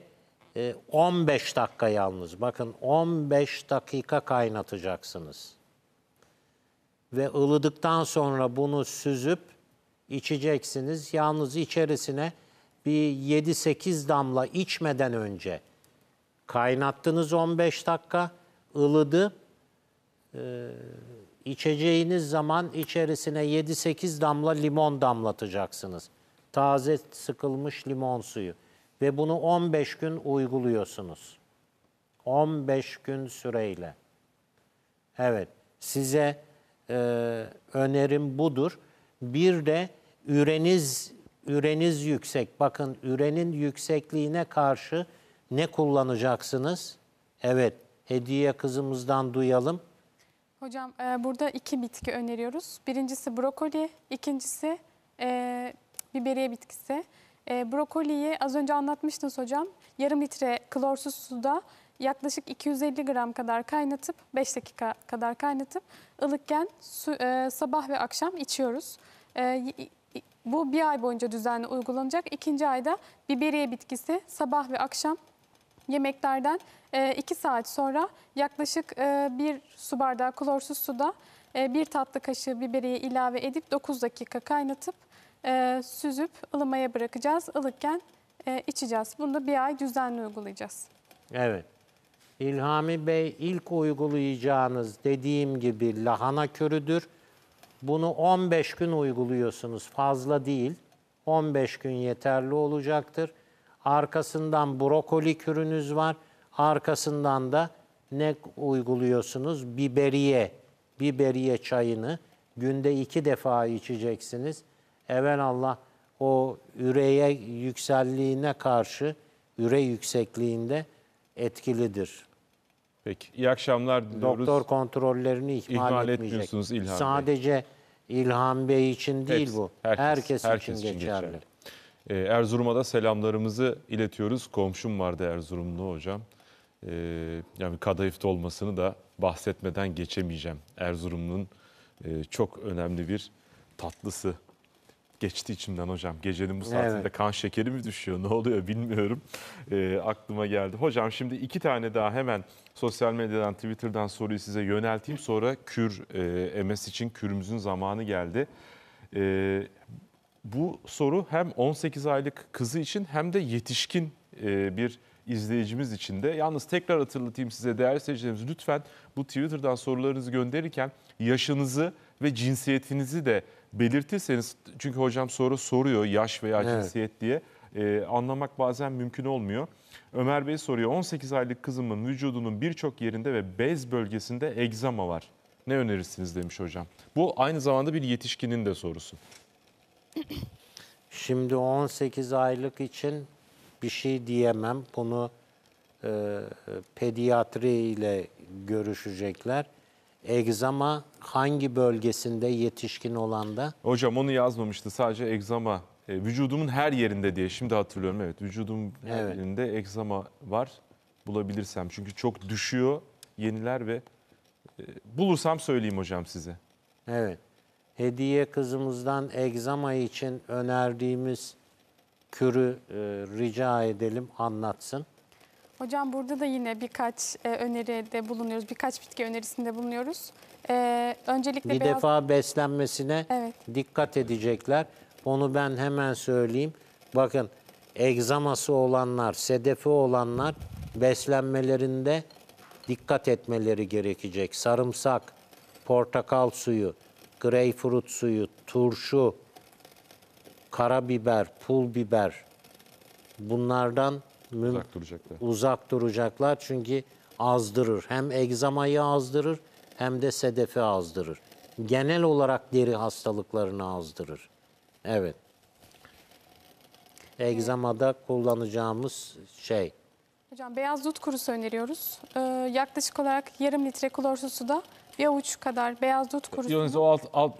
15 dakika yalnız. Bakın 15 dakika kaynatacaksınız. Ve ılıdıktan sonra bunu süzüp içeceksiniz. Yalnız içerisine bir 7-8 damla, içmeden önce kaynattınız 15 dakika, ılıdı. İçeceğiniz zaman içerisine 7-8 damla limon damlatacaksınız. Taze sıkılmış limon suyu. Ve bunu 15 gün uyguluyorsunuz. 15 gün süreyle. Evet, size önerim budur. Bir de üreniz yüksek. Bakın, ürenin yüksekliğine karşı ne kullanacaksınız? Evet, hediye kızımızdan duyalım. Hocam, burada 2 bitki öneriyoruz. Birincisi brokoli, ikincisi biberiye bitkisi. Brokoliyi az önce anlatmıştınız hocam. Yarım litre klorsuz suda yaklaşık 250 gram kadar kaynatıp, 5 dakika kadar kaynatıp, ılıkken sabah ve akşam içiyoruz. Bu 1 ay boyunca düzenli uygulanacak. 2. ayda biberiye bitkisi sabah ve akşam yemeklerden 2 saat sonra yaklaşık 1 su bardağı klorsuz suda 1 tatlı kaşığı biberiye ilave edip 9 dakika kaynatıp süzüp ılımaya bırakacağız. Ilıkken içeceğiz. Bunu da 1 ay düzenli uygulayacağız. Evet. İlhami Bey, ilk uygulayacağınız dediğim gibi lahana körüdür. Bunu 15 gün uyguluyorsunuz. Fazla değil. 15 gün yeterli olacaktır. Arkasından brokoli kürünüz var. Arkasından da ne uyguluyorsunuz? Biberiye. Biberiye çayını günde 2 defa içeceksiniz. Evelallah o üre yüksekliğinde etkilidir. Peki, iyi akşamlar diliyoruz. Doktor kontrollerini ihmal etmiyorsunuz İlhan Bey. Sadece İlhan Bey için değil, hepsi, bu. Herkes için geçerli. Erzurum'a da selamlarımızı iletiyoruz. Komşum vardı Erzurumlu hocam. Yani kadayıfta olmasını da bahsetmeden geçemeyeceğim. Erzurum'un çok önemli bir tatlısı. Geçti içimden hocam. Gecenin bu saatinde kan şekeri mi düşüyor? Ne oluyor bilmiyorum. Aklıma geldi. Hocam şimdi iki tane daha hemen sosyal medyadan, Twitter'dan soruyu size yönelteyim. Sonra MS için kürümüzün zamanı geldi. Bu soru hem 18 aylık kızı için hem de yetişkin bir izleyicimiz için de. Yalnız tekrar hatırlatayım size değerli seyircilerimiz, lütfen bu Twitter'dan sorularınızı gönderirken yaşınızı ve cinsiyetinizi de belirtirseniz, çünkü hocam soruyor yaş veya cinsiyet diye anlamak bazen mümkün olmuyor. Ömer Bey soruyor, 18 aylık kızımın vücudunun birçok yerinde ve bez bölgesinde egzama var. Ne önerirsiniz demiş hocam. Bu aynı zamanda bir yetişkinin de sorusu. Şimdi 18 aylık için bir şey diyemem. Bunu pediatri ile görüşecekler. Egzama hangi bölgesinde yetişkin olanda? Hocam onu yazmamıştı, sadece egzama. Vücudumun her yerinde diye şimdi hatırlıyorum. Evet, vücudumun her yerinde egzama var. Bulabilirsem, çünkü çok düşüyor yeniler ve bulursam söyleyeyim hocam size. Evet. Hediye kızımızdan egzama için önerdiğimiz kürü rica edelim, anlatsın. Hocam burada da yine birkaç öneride bulunuyoruz. Birkaç bitki önerisinde bulunuyoruz. Öncelikle bir defa beslenmesine dikkat edecekler. Onu ben hemen söyleyeyim. Bakın, egzaması olanlar, sedefi olanlar beslenmelerinde dikkat etmeleri gerekecek. Sarımsak, portakal suyu, greyfurut suyu, turşu, karabiber, pul biber, bunlardan uzak duracaklar çünkü azdırır. Hem egzamayı azdırır hem de sedefi azdırır. Genel olarak deri hastalıklarını azdırır. Evet. Egzamada kullanacağımız şey. Hocam beyaz dut kurusu öneriyoruz. Yaklaşık olarak yarım litre klorlu suda bir avuç kadar beyaz dut kurusu. Yalnız o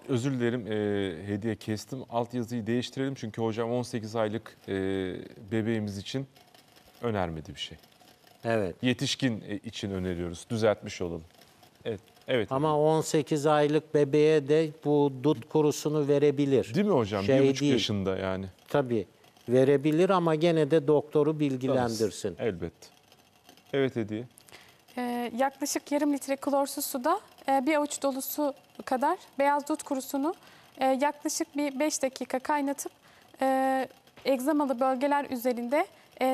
özür dilerim, hediye kestim. Alt yazıyı değiştirelim çünkü hocam 18 aylık bebeğimiz için önermedi bir şey. Evet. Yetişkin için öneriyoruz. Düzeltmiş olalım. Evet. Evet. Ama 18 aylık bebeğe de bu dut kurusunu verebilir. Değil mi hocam? 1,5 yaşında yani. Tabii. Verebilir ama gene de doktoru bilgilendirsin. Elbette. Evet Hediye. Yaklaşık yarım litre klorsuz suda bir avuç dolusu kadar beyaz dut kurusunu yaklaşık bir 5 dakika kaynatıp egzamalı bölgeler üzerinde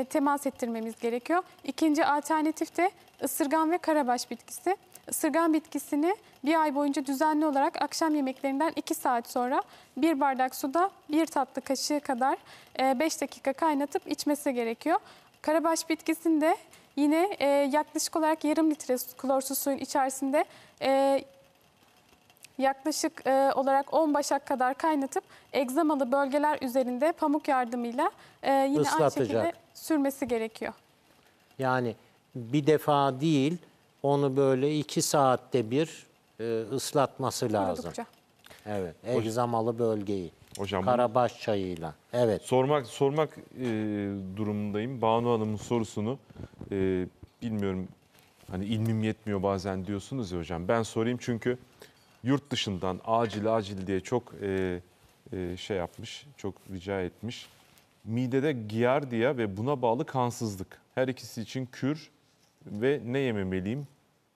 temas ettirmemiz gerekiyor. İkinci alternatif de ısırgan ve karabaş bitkisi. Isırgan bitkisini bir ay boyunca düzenli olarak akşam yemeklerinden 2 saat sonra bir bardak suda 1 tatlı kaşığı kadar 5 dakika kaynatıp içmesi gerekiyor. Karabaş bitkisini de yine yaklaşık olarak yarım litre klorsuz suyun içerisinde yaklaşık olarak 10 başak kadar kaynatıp egzamalı bölgeler üzerinde pamuk yardımıyla yine ıslatacak. Aynı şekilde sürmesi gerekiyor. Yani bir defa değil, onu böyle 2 saatte bir ıslatması lazım. Kurudukça. Evet, egzamalı bölgeyi. Hocam, karabaş çayıyla. Evet. Sormak durumundayım. Banu Hanım'ın sorusunu bilmiyorum. Hani ilmim yetmiyor bazen diyorsunuz ya hocam. Ben sorayım çünkü yurt dışından acil diye çok şey yapmış, çok rica etmiş. Midede giardia ve buna bağlı kansızlık. Her ikisi için kür ve ne yememeliyim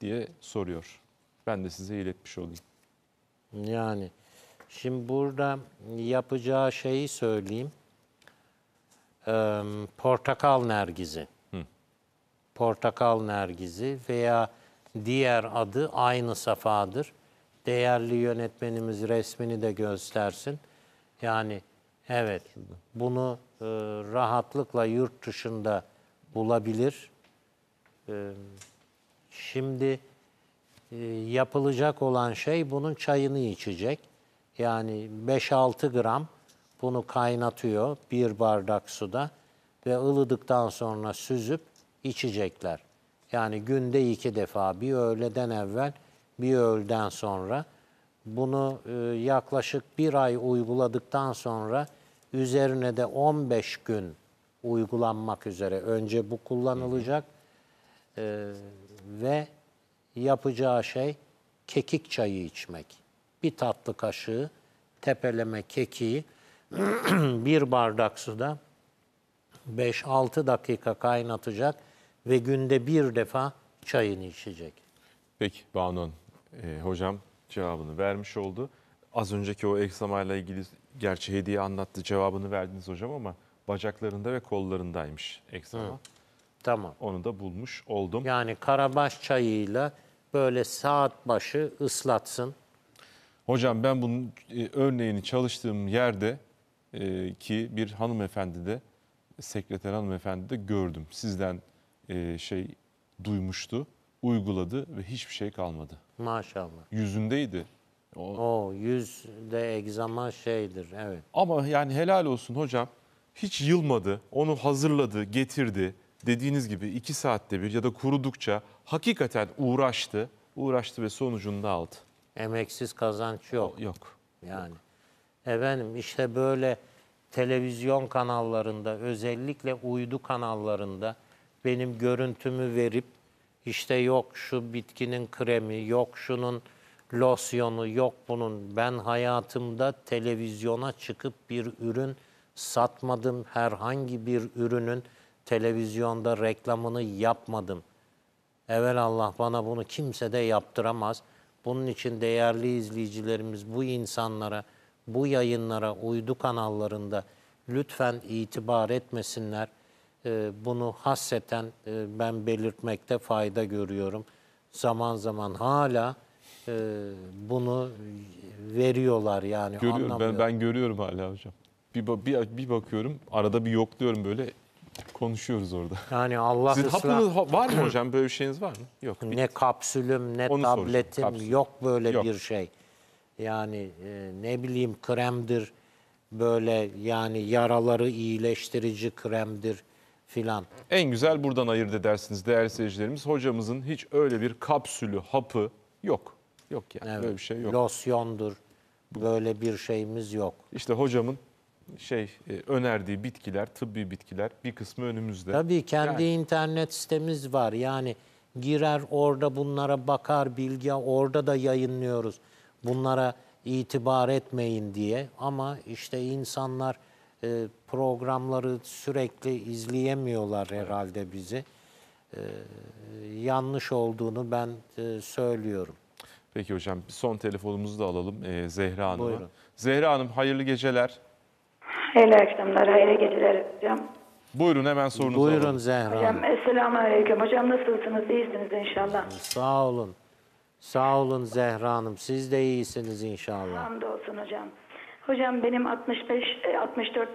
diye soruyor. Ben de size iletmiş olayım. Yani şimdi burada yapacağı şeyi söyleyeyim. Portakal nergizi. Portakal nergizi veya diğer adı aynı safadır. Değerli yönetmenimiz resmini de göstersin. Yani evet, bunu rahatlıkla yurt dışında bulabilir. Şimdi yapılacak olan şey, bunun çayını içecek. Yani 5-6 gram bunu kaynatıyor bir bardak suda ve ılıdıktan sonra süzüp içecekler. Yani günde 2 defa, bir öğleden evvel, bir öğleden sonra. Bunu yaklaşık 1 ay uyguladıktan sonra üzerine de 15 gün uygulanmak üzere. Önce bu kullanılacak ve yapacağı şey kekik çayı içmek. 1 tatlı kaşığı tepeleme kekiği 1 bardak suda 5-6 dakika kaynatacak ve günde 1 defa çayını içecek. Peki Banu Hanım, hocam cevabını vermiş oldu. Az önceki o egzamayla ilgili gerçi hediye anlattı, cevabını verdiniz hocam ama bacaklarında ve kollarındaymış egzama. Hı. Tamam. Onu da bulmuş oldum. Yani karabaş çayıyla böyle saat başı ıslatsın. Hocam ben bunun örneğini çalıştığım yerde ki bir hanımefendi de, sekreter hanımefendi de gördüm. Sizden duymuştu, uyguladı ve hiçbir şey kalmadı. Maşallah. Yüzündeydi. O yüzde egzama şeydir, evet. Ama yani helal olsun hocam, hiç yılmadı, onu hazırladı, getirdi. Dediğiniz gibi 2 saatte bir ya da kurudukça hakikaten uğraştı. Uğraştı ve sonucunu da aldı. Emeksiz kazanç yok. Yok. Yani. Yok. Efendim işte böyle televizyon kanallarında, özellikle uydu kanallarında benim görüntümü verip işte yok şu bitkinin kremi, yok şunun losyonu, yok bunun. Ben hayatımda televizyona çıkıp bir ürün satmadım. Herhangi bir ürünün televizyonda reklamını yapmadım. Evelallah bana bunu kimse de yaptıramaz. Bunun için değerli izleyicilerimiz, bu insanlara, bu yayınlara, uydu kanallarında lütfen itibar etmesinler. Bunu hasseten ben belirtmekte fayda görüyorum. Zaman zaman hala bunu veriyorlar yani. Görüyorum, ben görüyorum hala hocam. Bir bakıyorum, arada bir yokluyorum böyle. Konuşuyoruz orada. Yani Allah. Sizin hapınız var mı hocam? Böyle bir şeyiniz var mı? Yok. Bitti. Ne kapsülüm, ne onu tabletim. Kapsül. Yok böyle yok. Bir şey. Yani ne bileyim kremdir. Böyle yani yaraları iyileştirici kremdir filan. En güzel buradan ayırt edersiniz değerli seyircilerimiz. Hocamızın hiç öyle bir kapsülü, hapı yok. Yok yani evet. Böyle bir şey yok. Losyondur. Böyle bir şeyimiz yok. İşte hocamın önerdiği bitkiler, tıbbi bitkiler bir kısmı önümüzde. Tabii kendi internet sitemiz var. Yani girer orada bunlara bakar, bilgi orada da yayınlıyoruz. Bunlara itibar etmeyin diye. Ama işte insanlar programları sürekli izleyemiyorlar herhalde bizi. Yanlış olduğunu ben söylüyorum. Peki hocam son telefonumuzu da alalım Zehra Hanım'a. Buyurun. Zehra Hanım hayırlı geceler. Hayırlı akşamlar, hayırlı geceler hocam. Buyurun hemen sorunuzu alalım. Buyurun Zehra. Hocam esselamu aleyküm. Hocam nasılsınız? İyisiniz inşallah. Sağ olun. Sağ olun Zehra Hanım. Siz de iyisiniz inşallah. Hamdolsun hocam. Hocam benim 64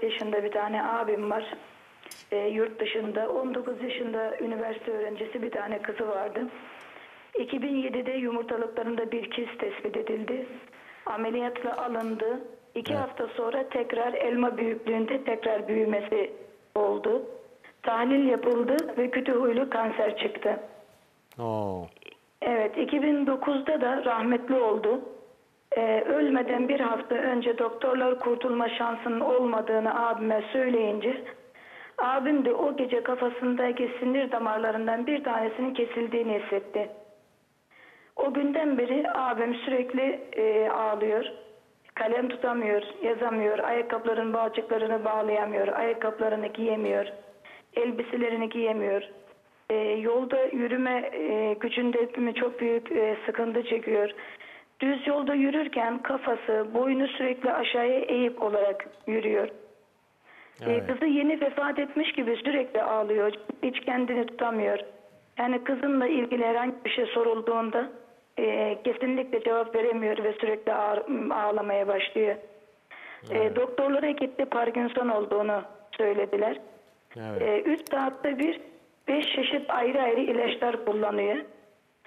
yaşında bir tane abim var. Yurt dışında. 19 yaşında üniversite öğrencisi bir tane kızı vardı. 2007'de yumurtalıklarında bir kist tespit edildi. Ameliyatla alındı. 2 hafta sonra tekrar elma büyüklüğünde tekrar büyümesi oldu. Tahlil yapıldı ve kötü huylu kanser çıktı. Oo. Evet, 2009'da da rahmetli oldu. Ölmeden 1 hafta önce doktorlar kurtulma şansının olmadığını abime söyleyince, abim de o gece kafasındaki sinir damarlarından bir tanesinin kesildiğini hissetti. O günden beri abim sürekli ağlıyor. Kalem tutamıyor, yazamıyor, ayakkabıların balçıklarını bağlayamıyor, ayakkabılarını giyemiyor, elbiselerini giyemiyor. Yolda yürüme gücünde çok büyük sıkıntı çekiyor. Düz yolda yürürken kafası, boynu sürekli aşağıya eğik olarak yürüyor. Evet. Kızı yeni vefat etmiş gibi sürekli ağlıyor, hiç kendini tutamıyor. Yani kızımla ilgili herhangi bir şey sorulduğunda kesinlikle cevap veremiyor ve sürekli ağlamaya başlıyor. Evet. Doktorlara gitti, Parkinson olduğunu söylediler. Evet. 3 saatte bir 5 çeşit ayrı ayrı ilaçlar kullanıyor.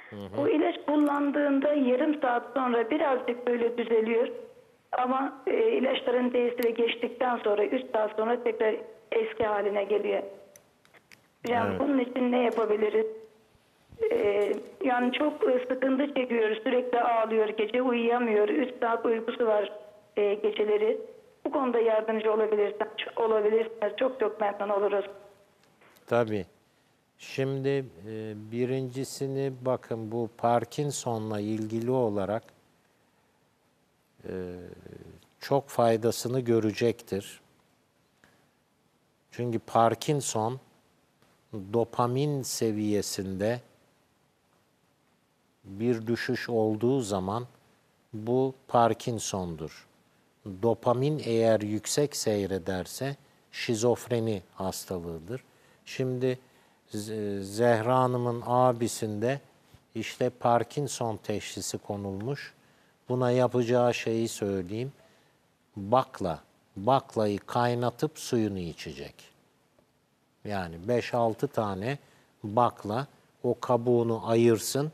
Hı hı. O ilaç kullandığında yarım saat sonra birazcık böyle düzeliyor. Ama ilaçların tesiri geçtikten sonra 3 saat sonra tekrar eski haline geliyor. Yani evet. Bunun için ne yapabiliriz? Yani çok sıkıntı çekiyor, sürekli ağlıyor, gece uyuyamıyor, 3 saat uykusu var geceleri. Bu konuda yardımcı olabilirsiniz, çok çok memnun oluruz. Tabii. Şimdi birincisini bakın, bu Parkinson'la ilgili olarak çok faydasını görecektir. Çünkü Parkinson dopamin seviyesinde bir düşüş olduğu zaman bu Parkinson'dur. Dopamin eğer yüksek seyrederse şizofreni hastalığıdır. Şimdi Zehra Hanım'ın abisinde işte Parkinson teşhisi konulmuş. Buna yapacağı şeyi söyleyeyim. Baklayı kaynatıp suyunu içecek. Yani 5-6 tane bakla, o kabuğunu ayırsın.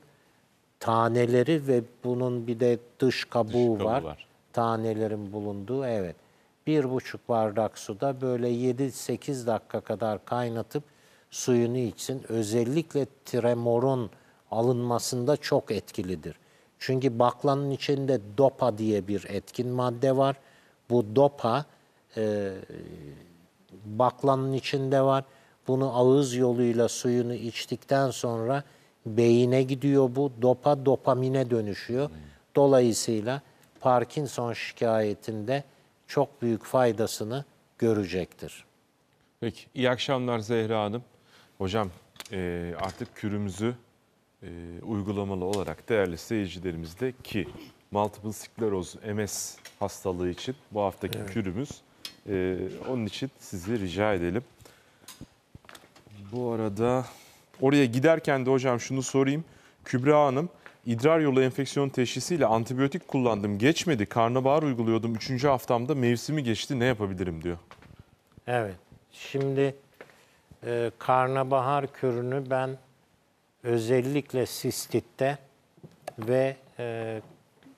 Taneleri ve bunun bir de dış kabuğu var. Tanelerin bulunduğu, evet. 1,5 bardak suda böyle 7-8 dakika kadar kaynatıp suyunu içsin. Özellikle tremorun alınmasında çok etkilidir. Çünkü baklanın içinde dopa diye bir etkin madde var. Bu dopa baklanın içinde var. Bunu ağız yoluyla suyunu içtikten sonra beyine gidiyor bu. Dopa dopamine dönüşüyor. Dolayısıyla Parkinson şikayetinde çok büyük faydasını görecektir. Peki. İyi akşamlar Zehra Hanım. Hocam artık kürümüzü uygulamalı olarak değerli seyircilerimizde ki multiple skleroz MS hastalığı için bu haftaki kürümüz. Onun için sizi rica edelim. Bu arada oraya giderken de hocam şunu sorayım. Kübra Hanım, idrar yolu enfeksiyon teşhisiyle antibiyotik kullandım. Geçmedi. Karnabahar uyguluyordum. 3. haftamda mevsimi geçti. Ne yapabilirim diyor. Evet. Şimdi karnabahar kürünü ben özellikle sistitte ve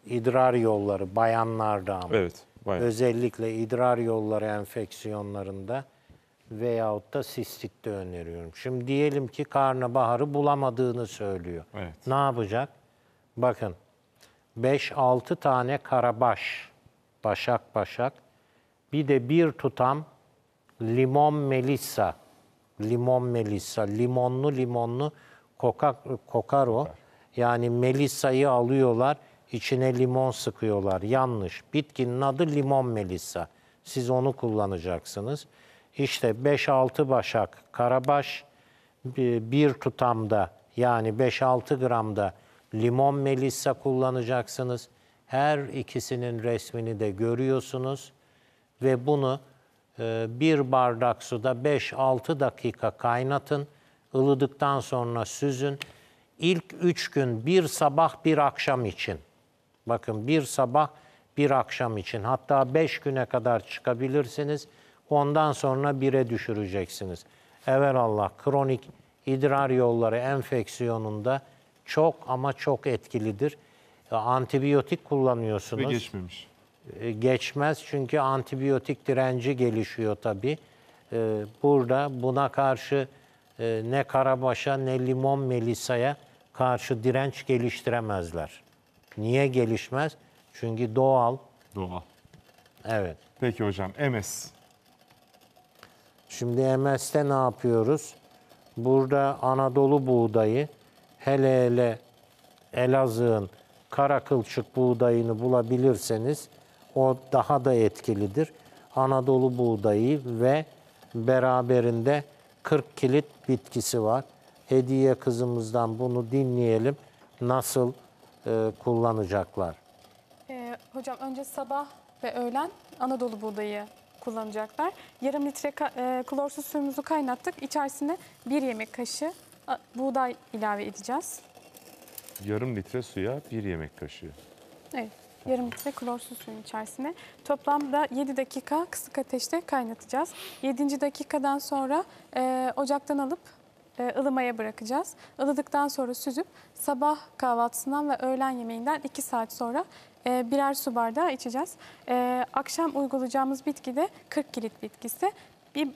idrar yolları bayanlarda ama özellikle idrar yolları enfeksiyonlarında veyahut da sistitte öneriyorum. Şimdi diyelim ki karnabaharı bulamadığını söylüyor. Evet. Ne yapacak? Bakın 5-6 tane karabaş, başak, bir de bir tutam limon melissa, limonlu kokaro. Yani melissayı alıyorlar, içine limon sıkıyorlar. Yanlış. Bitkinin adı limon melissa. Siz onu kullanacaksınız. İşte 5-6 başak karabaş, bir tutamda yani 5-6 gramda limon melissa kullanacaksınız. Her ikisinin resmini de görüyorsunuz ve bunu bir bardak suda 5-6 dakika kaynatın. Ilıdıktan sonra süzün. İlk 3 gün bir sabah bir akşam için. Bakın bir sabah bir akşam için. Hatta 5 güne kadar çıkabilirsiniz. Ondan sonra 1'e düşüreceksiniz. Evelallah kronik idrar yolları enfeksiyonunda çok ama çok etkilidir. Antibiyotik kullanıyorsunuz. Ve geçmemiş. Geçmez çünkü antibiyotik direnci gelişiyor tabii. Burada buna karşı ne karabaşa ne limon melisaya karşı direnç geliştiremezler. Niye gelişmez? Çünkü doğal. Doğal. Evet. Peki hocam MS. Şimdi MS'te ne yapıyoruz? Burada Anadolu buğdayı, hele Elazığ'ın karakılçık buğdayını bulabilirseniz o daha da etkilidir. Anadolu buğdayı ve beraberinde 40 kilit bitkisi var. Hediye kızımızdan bunu dinleyelim. Nasıl kullanacaklar? Hocam önce sabah ve öğlen Anadolu buğdayı kullanacaklar. Yarım litre klorsuz suyumuzu kaynattık. İçerisine 1 yemek kaşığı buğday ilave edeceğiz. Yarım litre suya 1 yemek kaşığı. Evet. Yarım litre klorsuz suyun içerisine. Toplamda 7 dakika kısık ateşte kaynatacağız. 7. dakikadan sonra ocaktan alıp ılımaya bırakacağız. Ilıdıktan sonra süzüp sabah kahvaltısından ve öğlen yemeğinden 2 saat sonra birer su bardağı içeceğiz. Akşam uygulayacağımız bitki de 40 kilit bitkisi.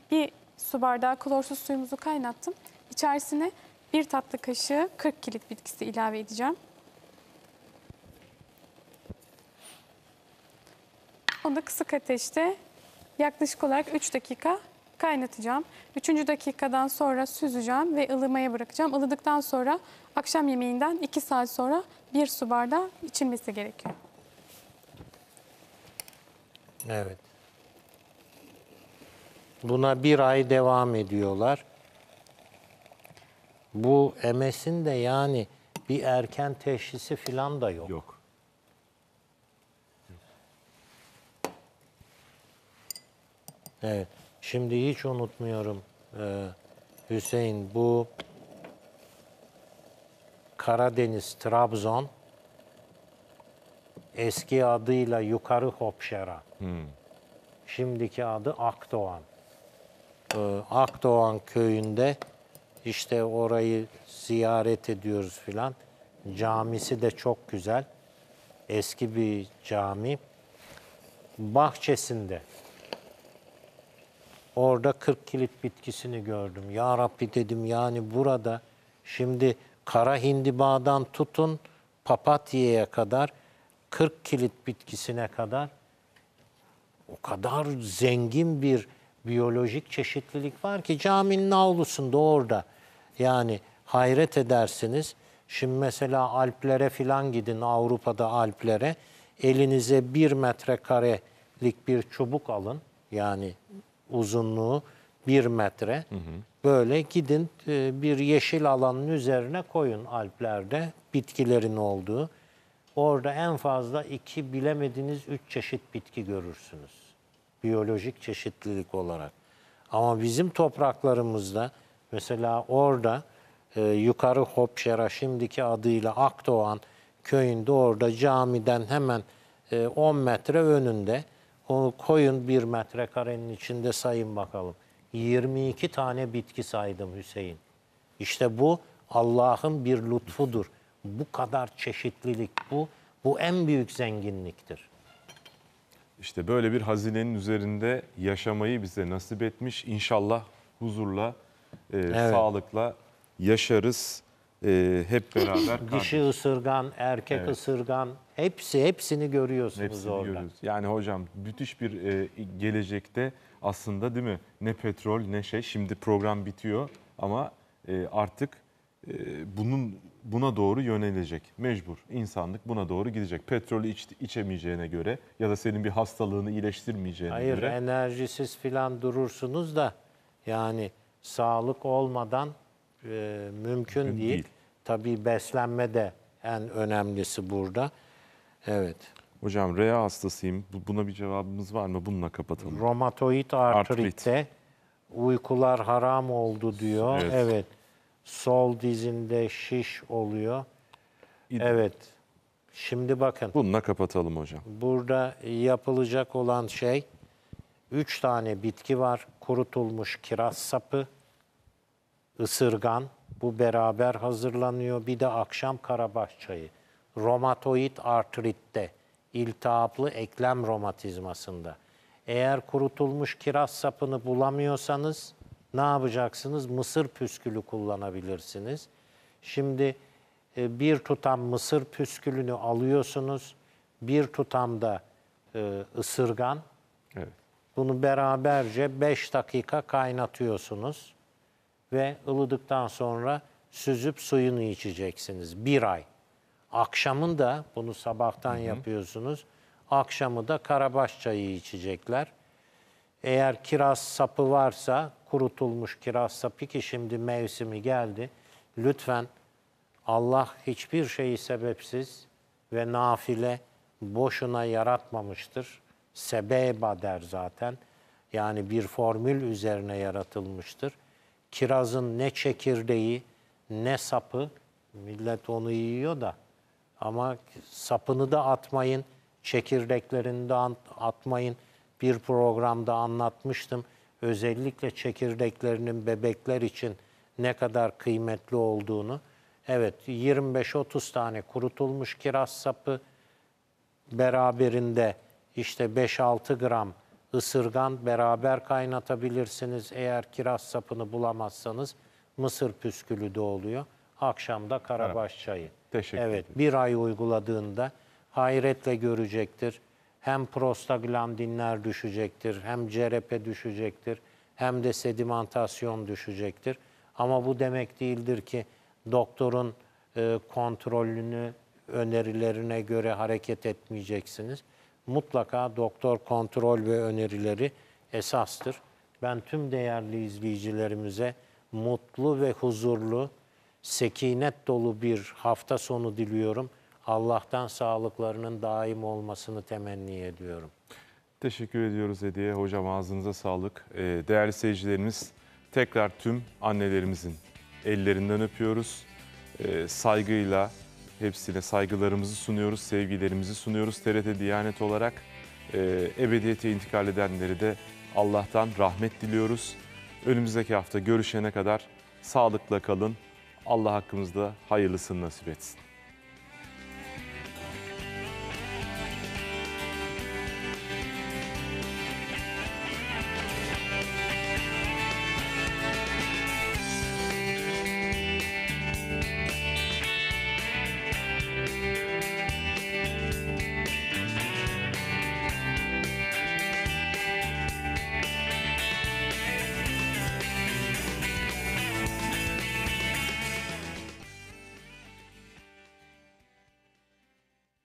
Bir su bardağı klorsuz suyumuzu kaynattım. İçerisine 1 tatlı kaşığı 40 kekik bitkisi ilave edeceğim. Onu da kısık ateşte yaklaşık olarak 3 dakika kaynatacağım. 3. dakikadan sonra süzeceğim ve ılımaya bırakacağım. Ilıdıktan sonra akşam yemeğinden 2 saat sonra 1 su bardağı içilmesi gerekiyor. Evet. Buna 1 ay devam ediyorlar. Bu MS'in de yani bir erken teşhisi falan da yok. Yok. Evet. Şimdi hiç unutmuyorum Hüseyin, bu Karadeniz, Trabzon, eski adıyla Yukarı Hopşera, şimdiki adı Akdoğan. Akdoğan köyünde işte orayı ziyaret ediyoruz filan. Camisi de çok güzel. Eski bir cami. Bahçesinde. Orada 40 kilit bitkisini gördüm. Ya Rabbi dedim, yani burada şimdi kara hindibadan tutun papatya'ya kadar, 40 kilit bitkisine kadar o kadar zengin bir biyolojik çeşitlilik var ki caminin avlusunda orada. Yani hayret edersiniz. Şimdi mesela Alplere falan gidin, Avrupa'da Alplere. Elinize 1 metrekarelik bir çubuk alın. Yani uzunluğu 1 metre. Böyle gidin bir yeşil alanın üzerine koyun Alplerde, bitkilerin olduğu. Orada en fazla 2, bilemediniz 3 çeşit bitki görürsünüz. Biyolojik çeşitlilik olarak. Ama bizim topraklarımızda mesela orada Yukarı Hopşera, şimdiki adıyla Akdoğan köyünde, orada camiden hemen 10 metre önünde, onu koyun 1 metrekarenin içinde, sayın bakalım. 22 tane bitki saydım Hüseyin. İşte bu Allah'ın bir lütfudur. Bu kadar çeşitlilik, bu en büyük zenginliktir. İşte böyle bir hazinenin üzerinde yaşamayı bize nasip etmiş. İnşallah huzurla, evet, sağlıkla yaşarız hep beraber. Dişi ısırgan, erkek, evet, ısırgan, hepsini görüyorsunuz, hepsini orada. Görüyoruz. Yani hocam müthiş bir gelecekte aslında, değil mi? Ne petrol ne şey. Şimdi program bitiyor ama artık buna doğru yönelecek. Mecbur. İnsanlık buna doğru gidecek. Petrolü içemeyeceğine göre ya da senin bir hastalığını iyileştirmeyeceğine göre. Hayır, enerjisiz falan durursunuz da yani sağlık olmadan mümkün değil. Tabii beslenme de en önemlisi burada. Evet. Hocam rea hastasıyım. Buna bir cevabımız var mı? Bununla kapatalım. Romatoid artritte uykular haram oldu diyor. Evet. Evet. Sol dizinde şiş oluyor. Evet. Şimdi bakın. Bununla kapatalım hocam. Burada yapılacak olan şey, 3 tane bitki var. Kurutulmuş kiraz sapı, ısırgan. Bu beraber hazırlanıyor. Bir de akşam karabaş çayı. Romatoid artritte, iltihaplı eklem romatizmasında. Eğer kurutulmuş kiraz sapını bulamıyorsanız ne yapacaksınız? Mısır püskülü kullanabilirsiniz. Şimdi 1 tutam mısır püskülünü alıyorsunuz. 1 tutam da ısırgan. Evet. Bunu beraberce 5 dakika kaynatıyorsunuz. Ve ılıdıktan sonra süzüp suyunu içeceksiniz. 1 ay. Akşamın da, bunu sabahtan yapıyorsunuz. Akşamı da karabaş çayı içecekler. Eğer kiraz sapı varsa, kurutulmuş kiraz sapı, ki şimdi mevsimi geldi. Lütfen, Allah hiçbir şeyi sebepsiz ve nafile boşuna yaratmamıştır. Sebeba der zaten. Yani bir formül üzerine yaratılmıştır. Kirazın ne çekirdeği ne sapı, millet onu yiyor da ama sapını da atmayın, çekirdeklerini de atmayın. Bir programda anlatmıştım. Özellikle çekirdeklerinin bebekler için ne kadar kıymetli olduğunu. Evet, 25-30 tane kurutulmuş kiraz sapı, beraberinde işte 5-6 gram ısırgan, beraber kaynatabilirsiniz. Eğer kiraz sapını bulamazsanız mısır püskülü de oluyor. Akşamda karabaş çayı. Teşekkür ederim. Evet, bir ay uyguladığında hayretle görecektir. Hem prostaglandinler düşecektir, hem CRP düşecektir, hem de sedimentasyon düşecektir. Ama bu demek değildir ki doktorun kontrolünü, önerilerine göre hareket etmeyeceksiniz. Mutlaka doktor kontrol ve önerileri esastır. Ben tüm değerli izleyicilerimize mutlu ve huzurlu, sekinet dolu bir hafta sonu diliyorum. Allah'tan sağlıklarının daim olmasını temenni ediyorum. Teşekkür ediyoruz Hediye. Hocam ağzınıza sağlık. Değerli seyircilerimiz, tekrar tüm annelerimizin ellerinden öpüyoruz. Saygıyla hepsine saygılarımızı sunuyoruz, sevgilerimizi sunuyoruz. TRT Diyanet olarak ebediyete intikal edenleri de Allah'tan rahmet diliyoruz. Önümüzdeki hafta görüşene kadar sağlıkla kalın. Allah hakkımızda hayırlısını nasip etsin.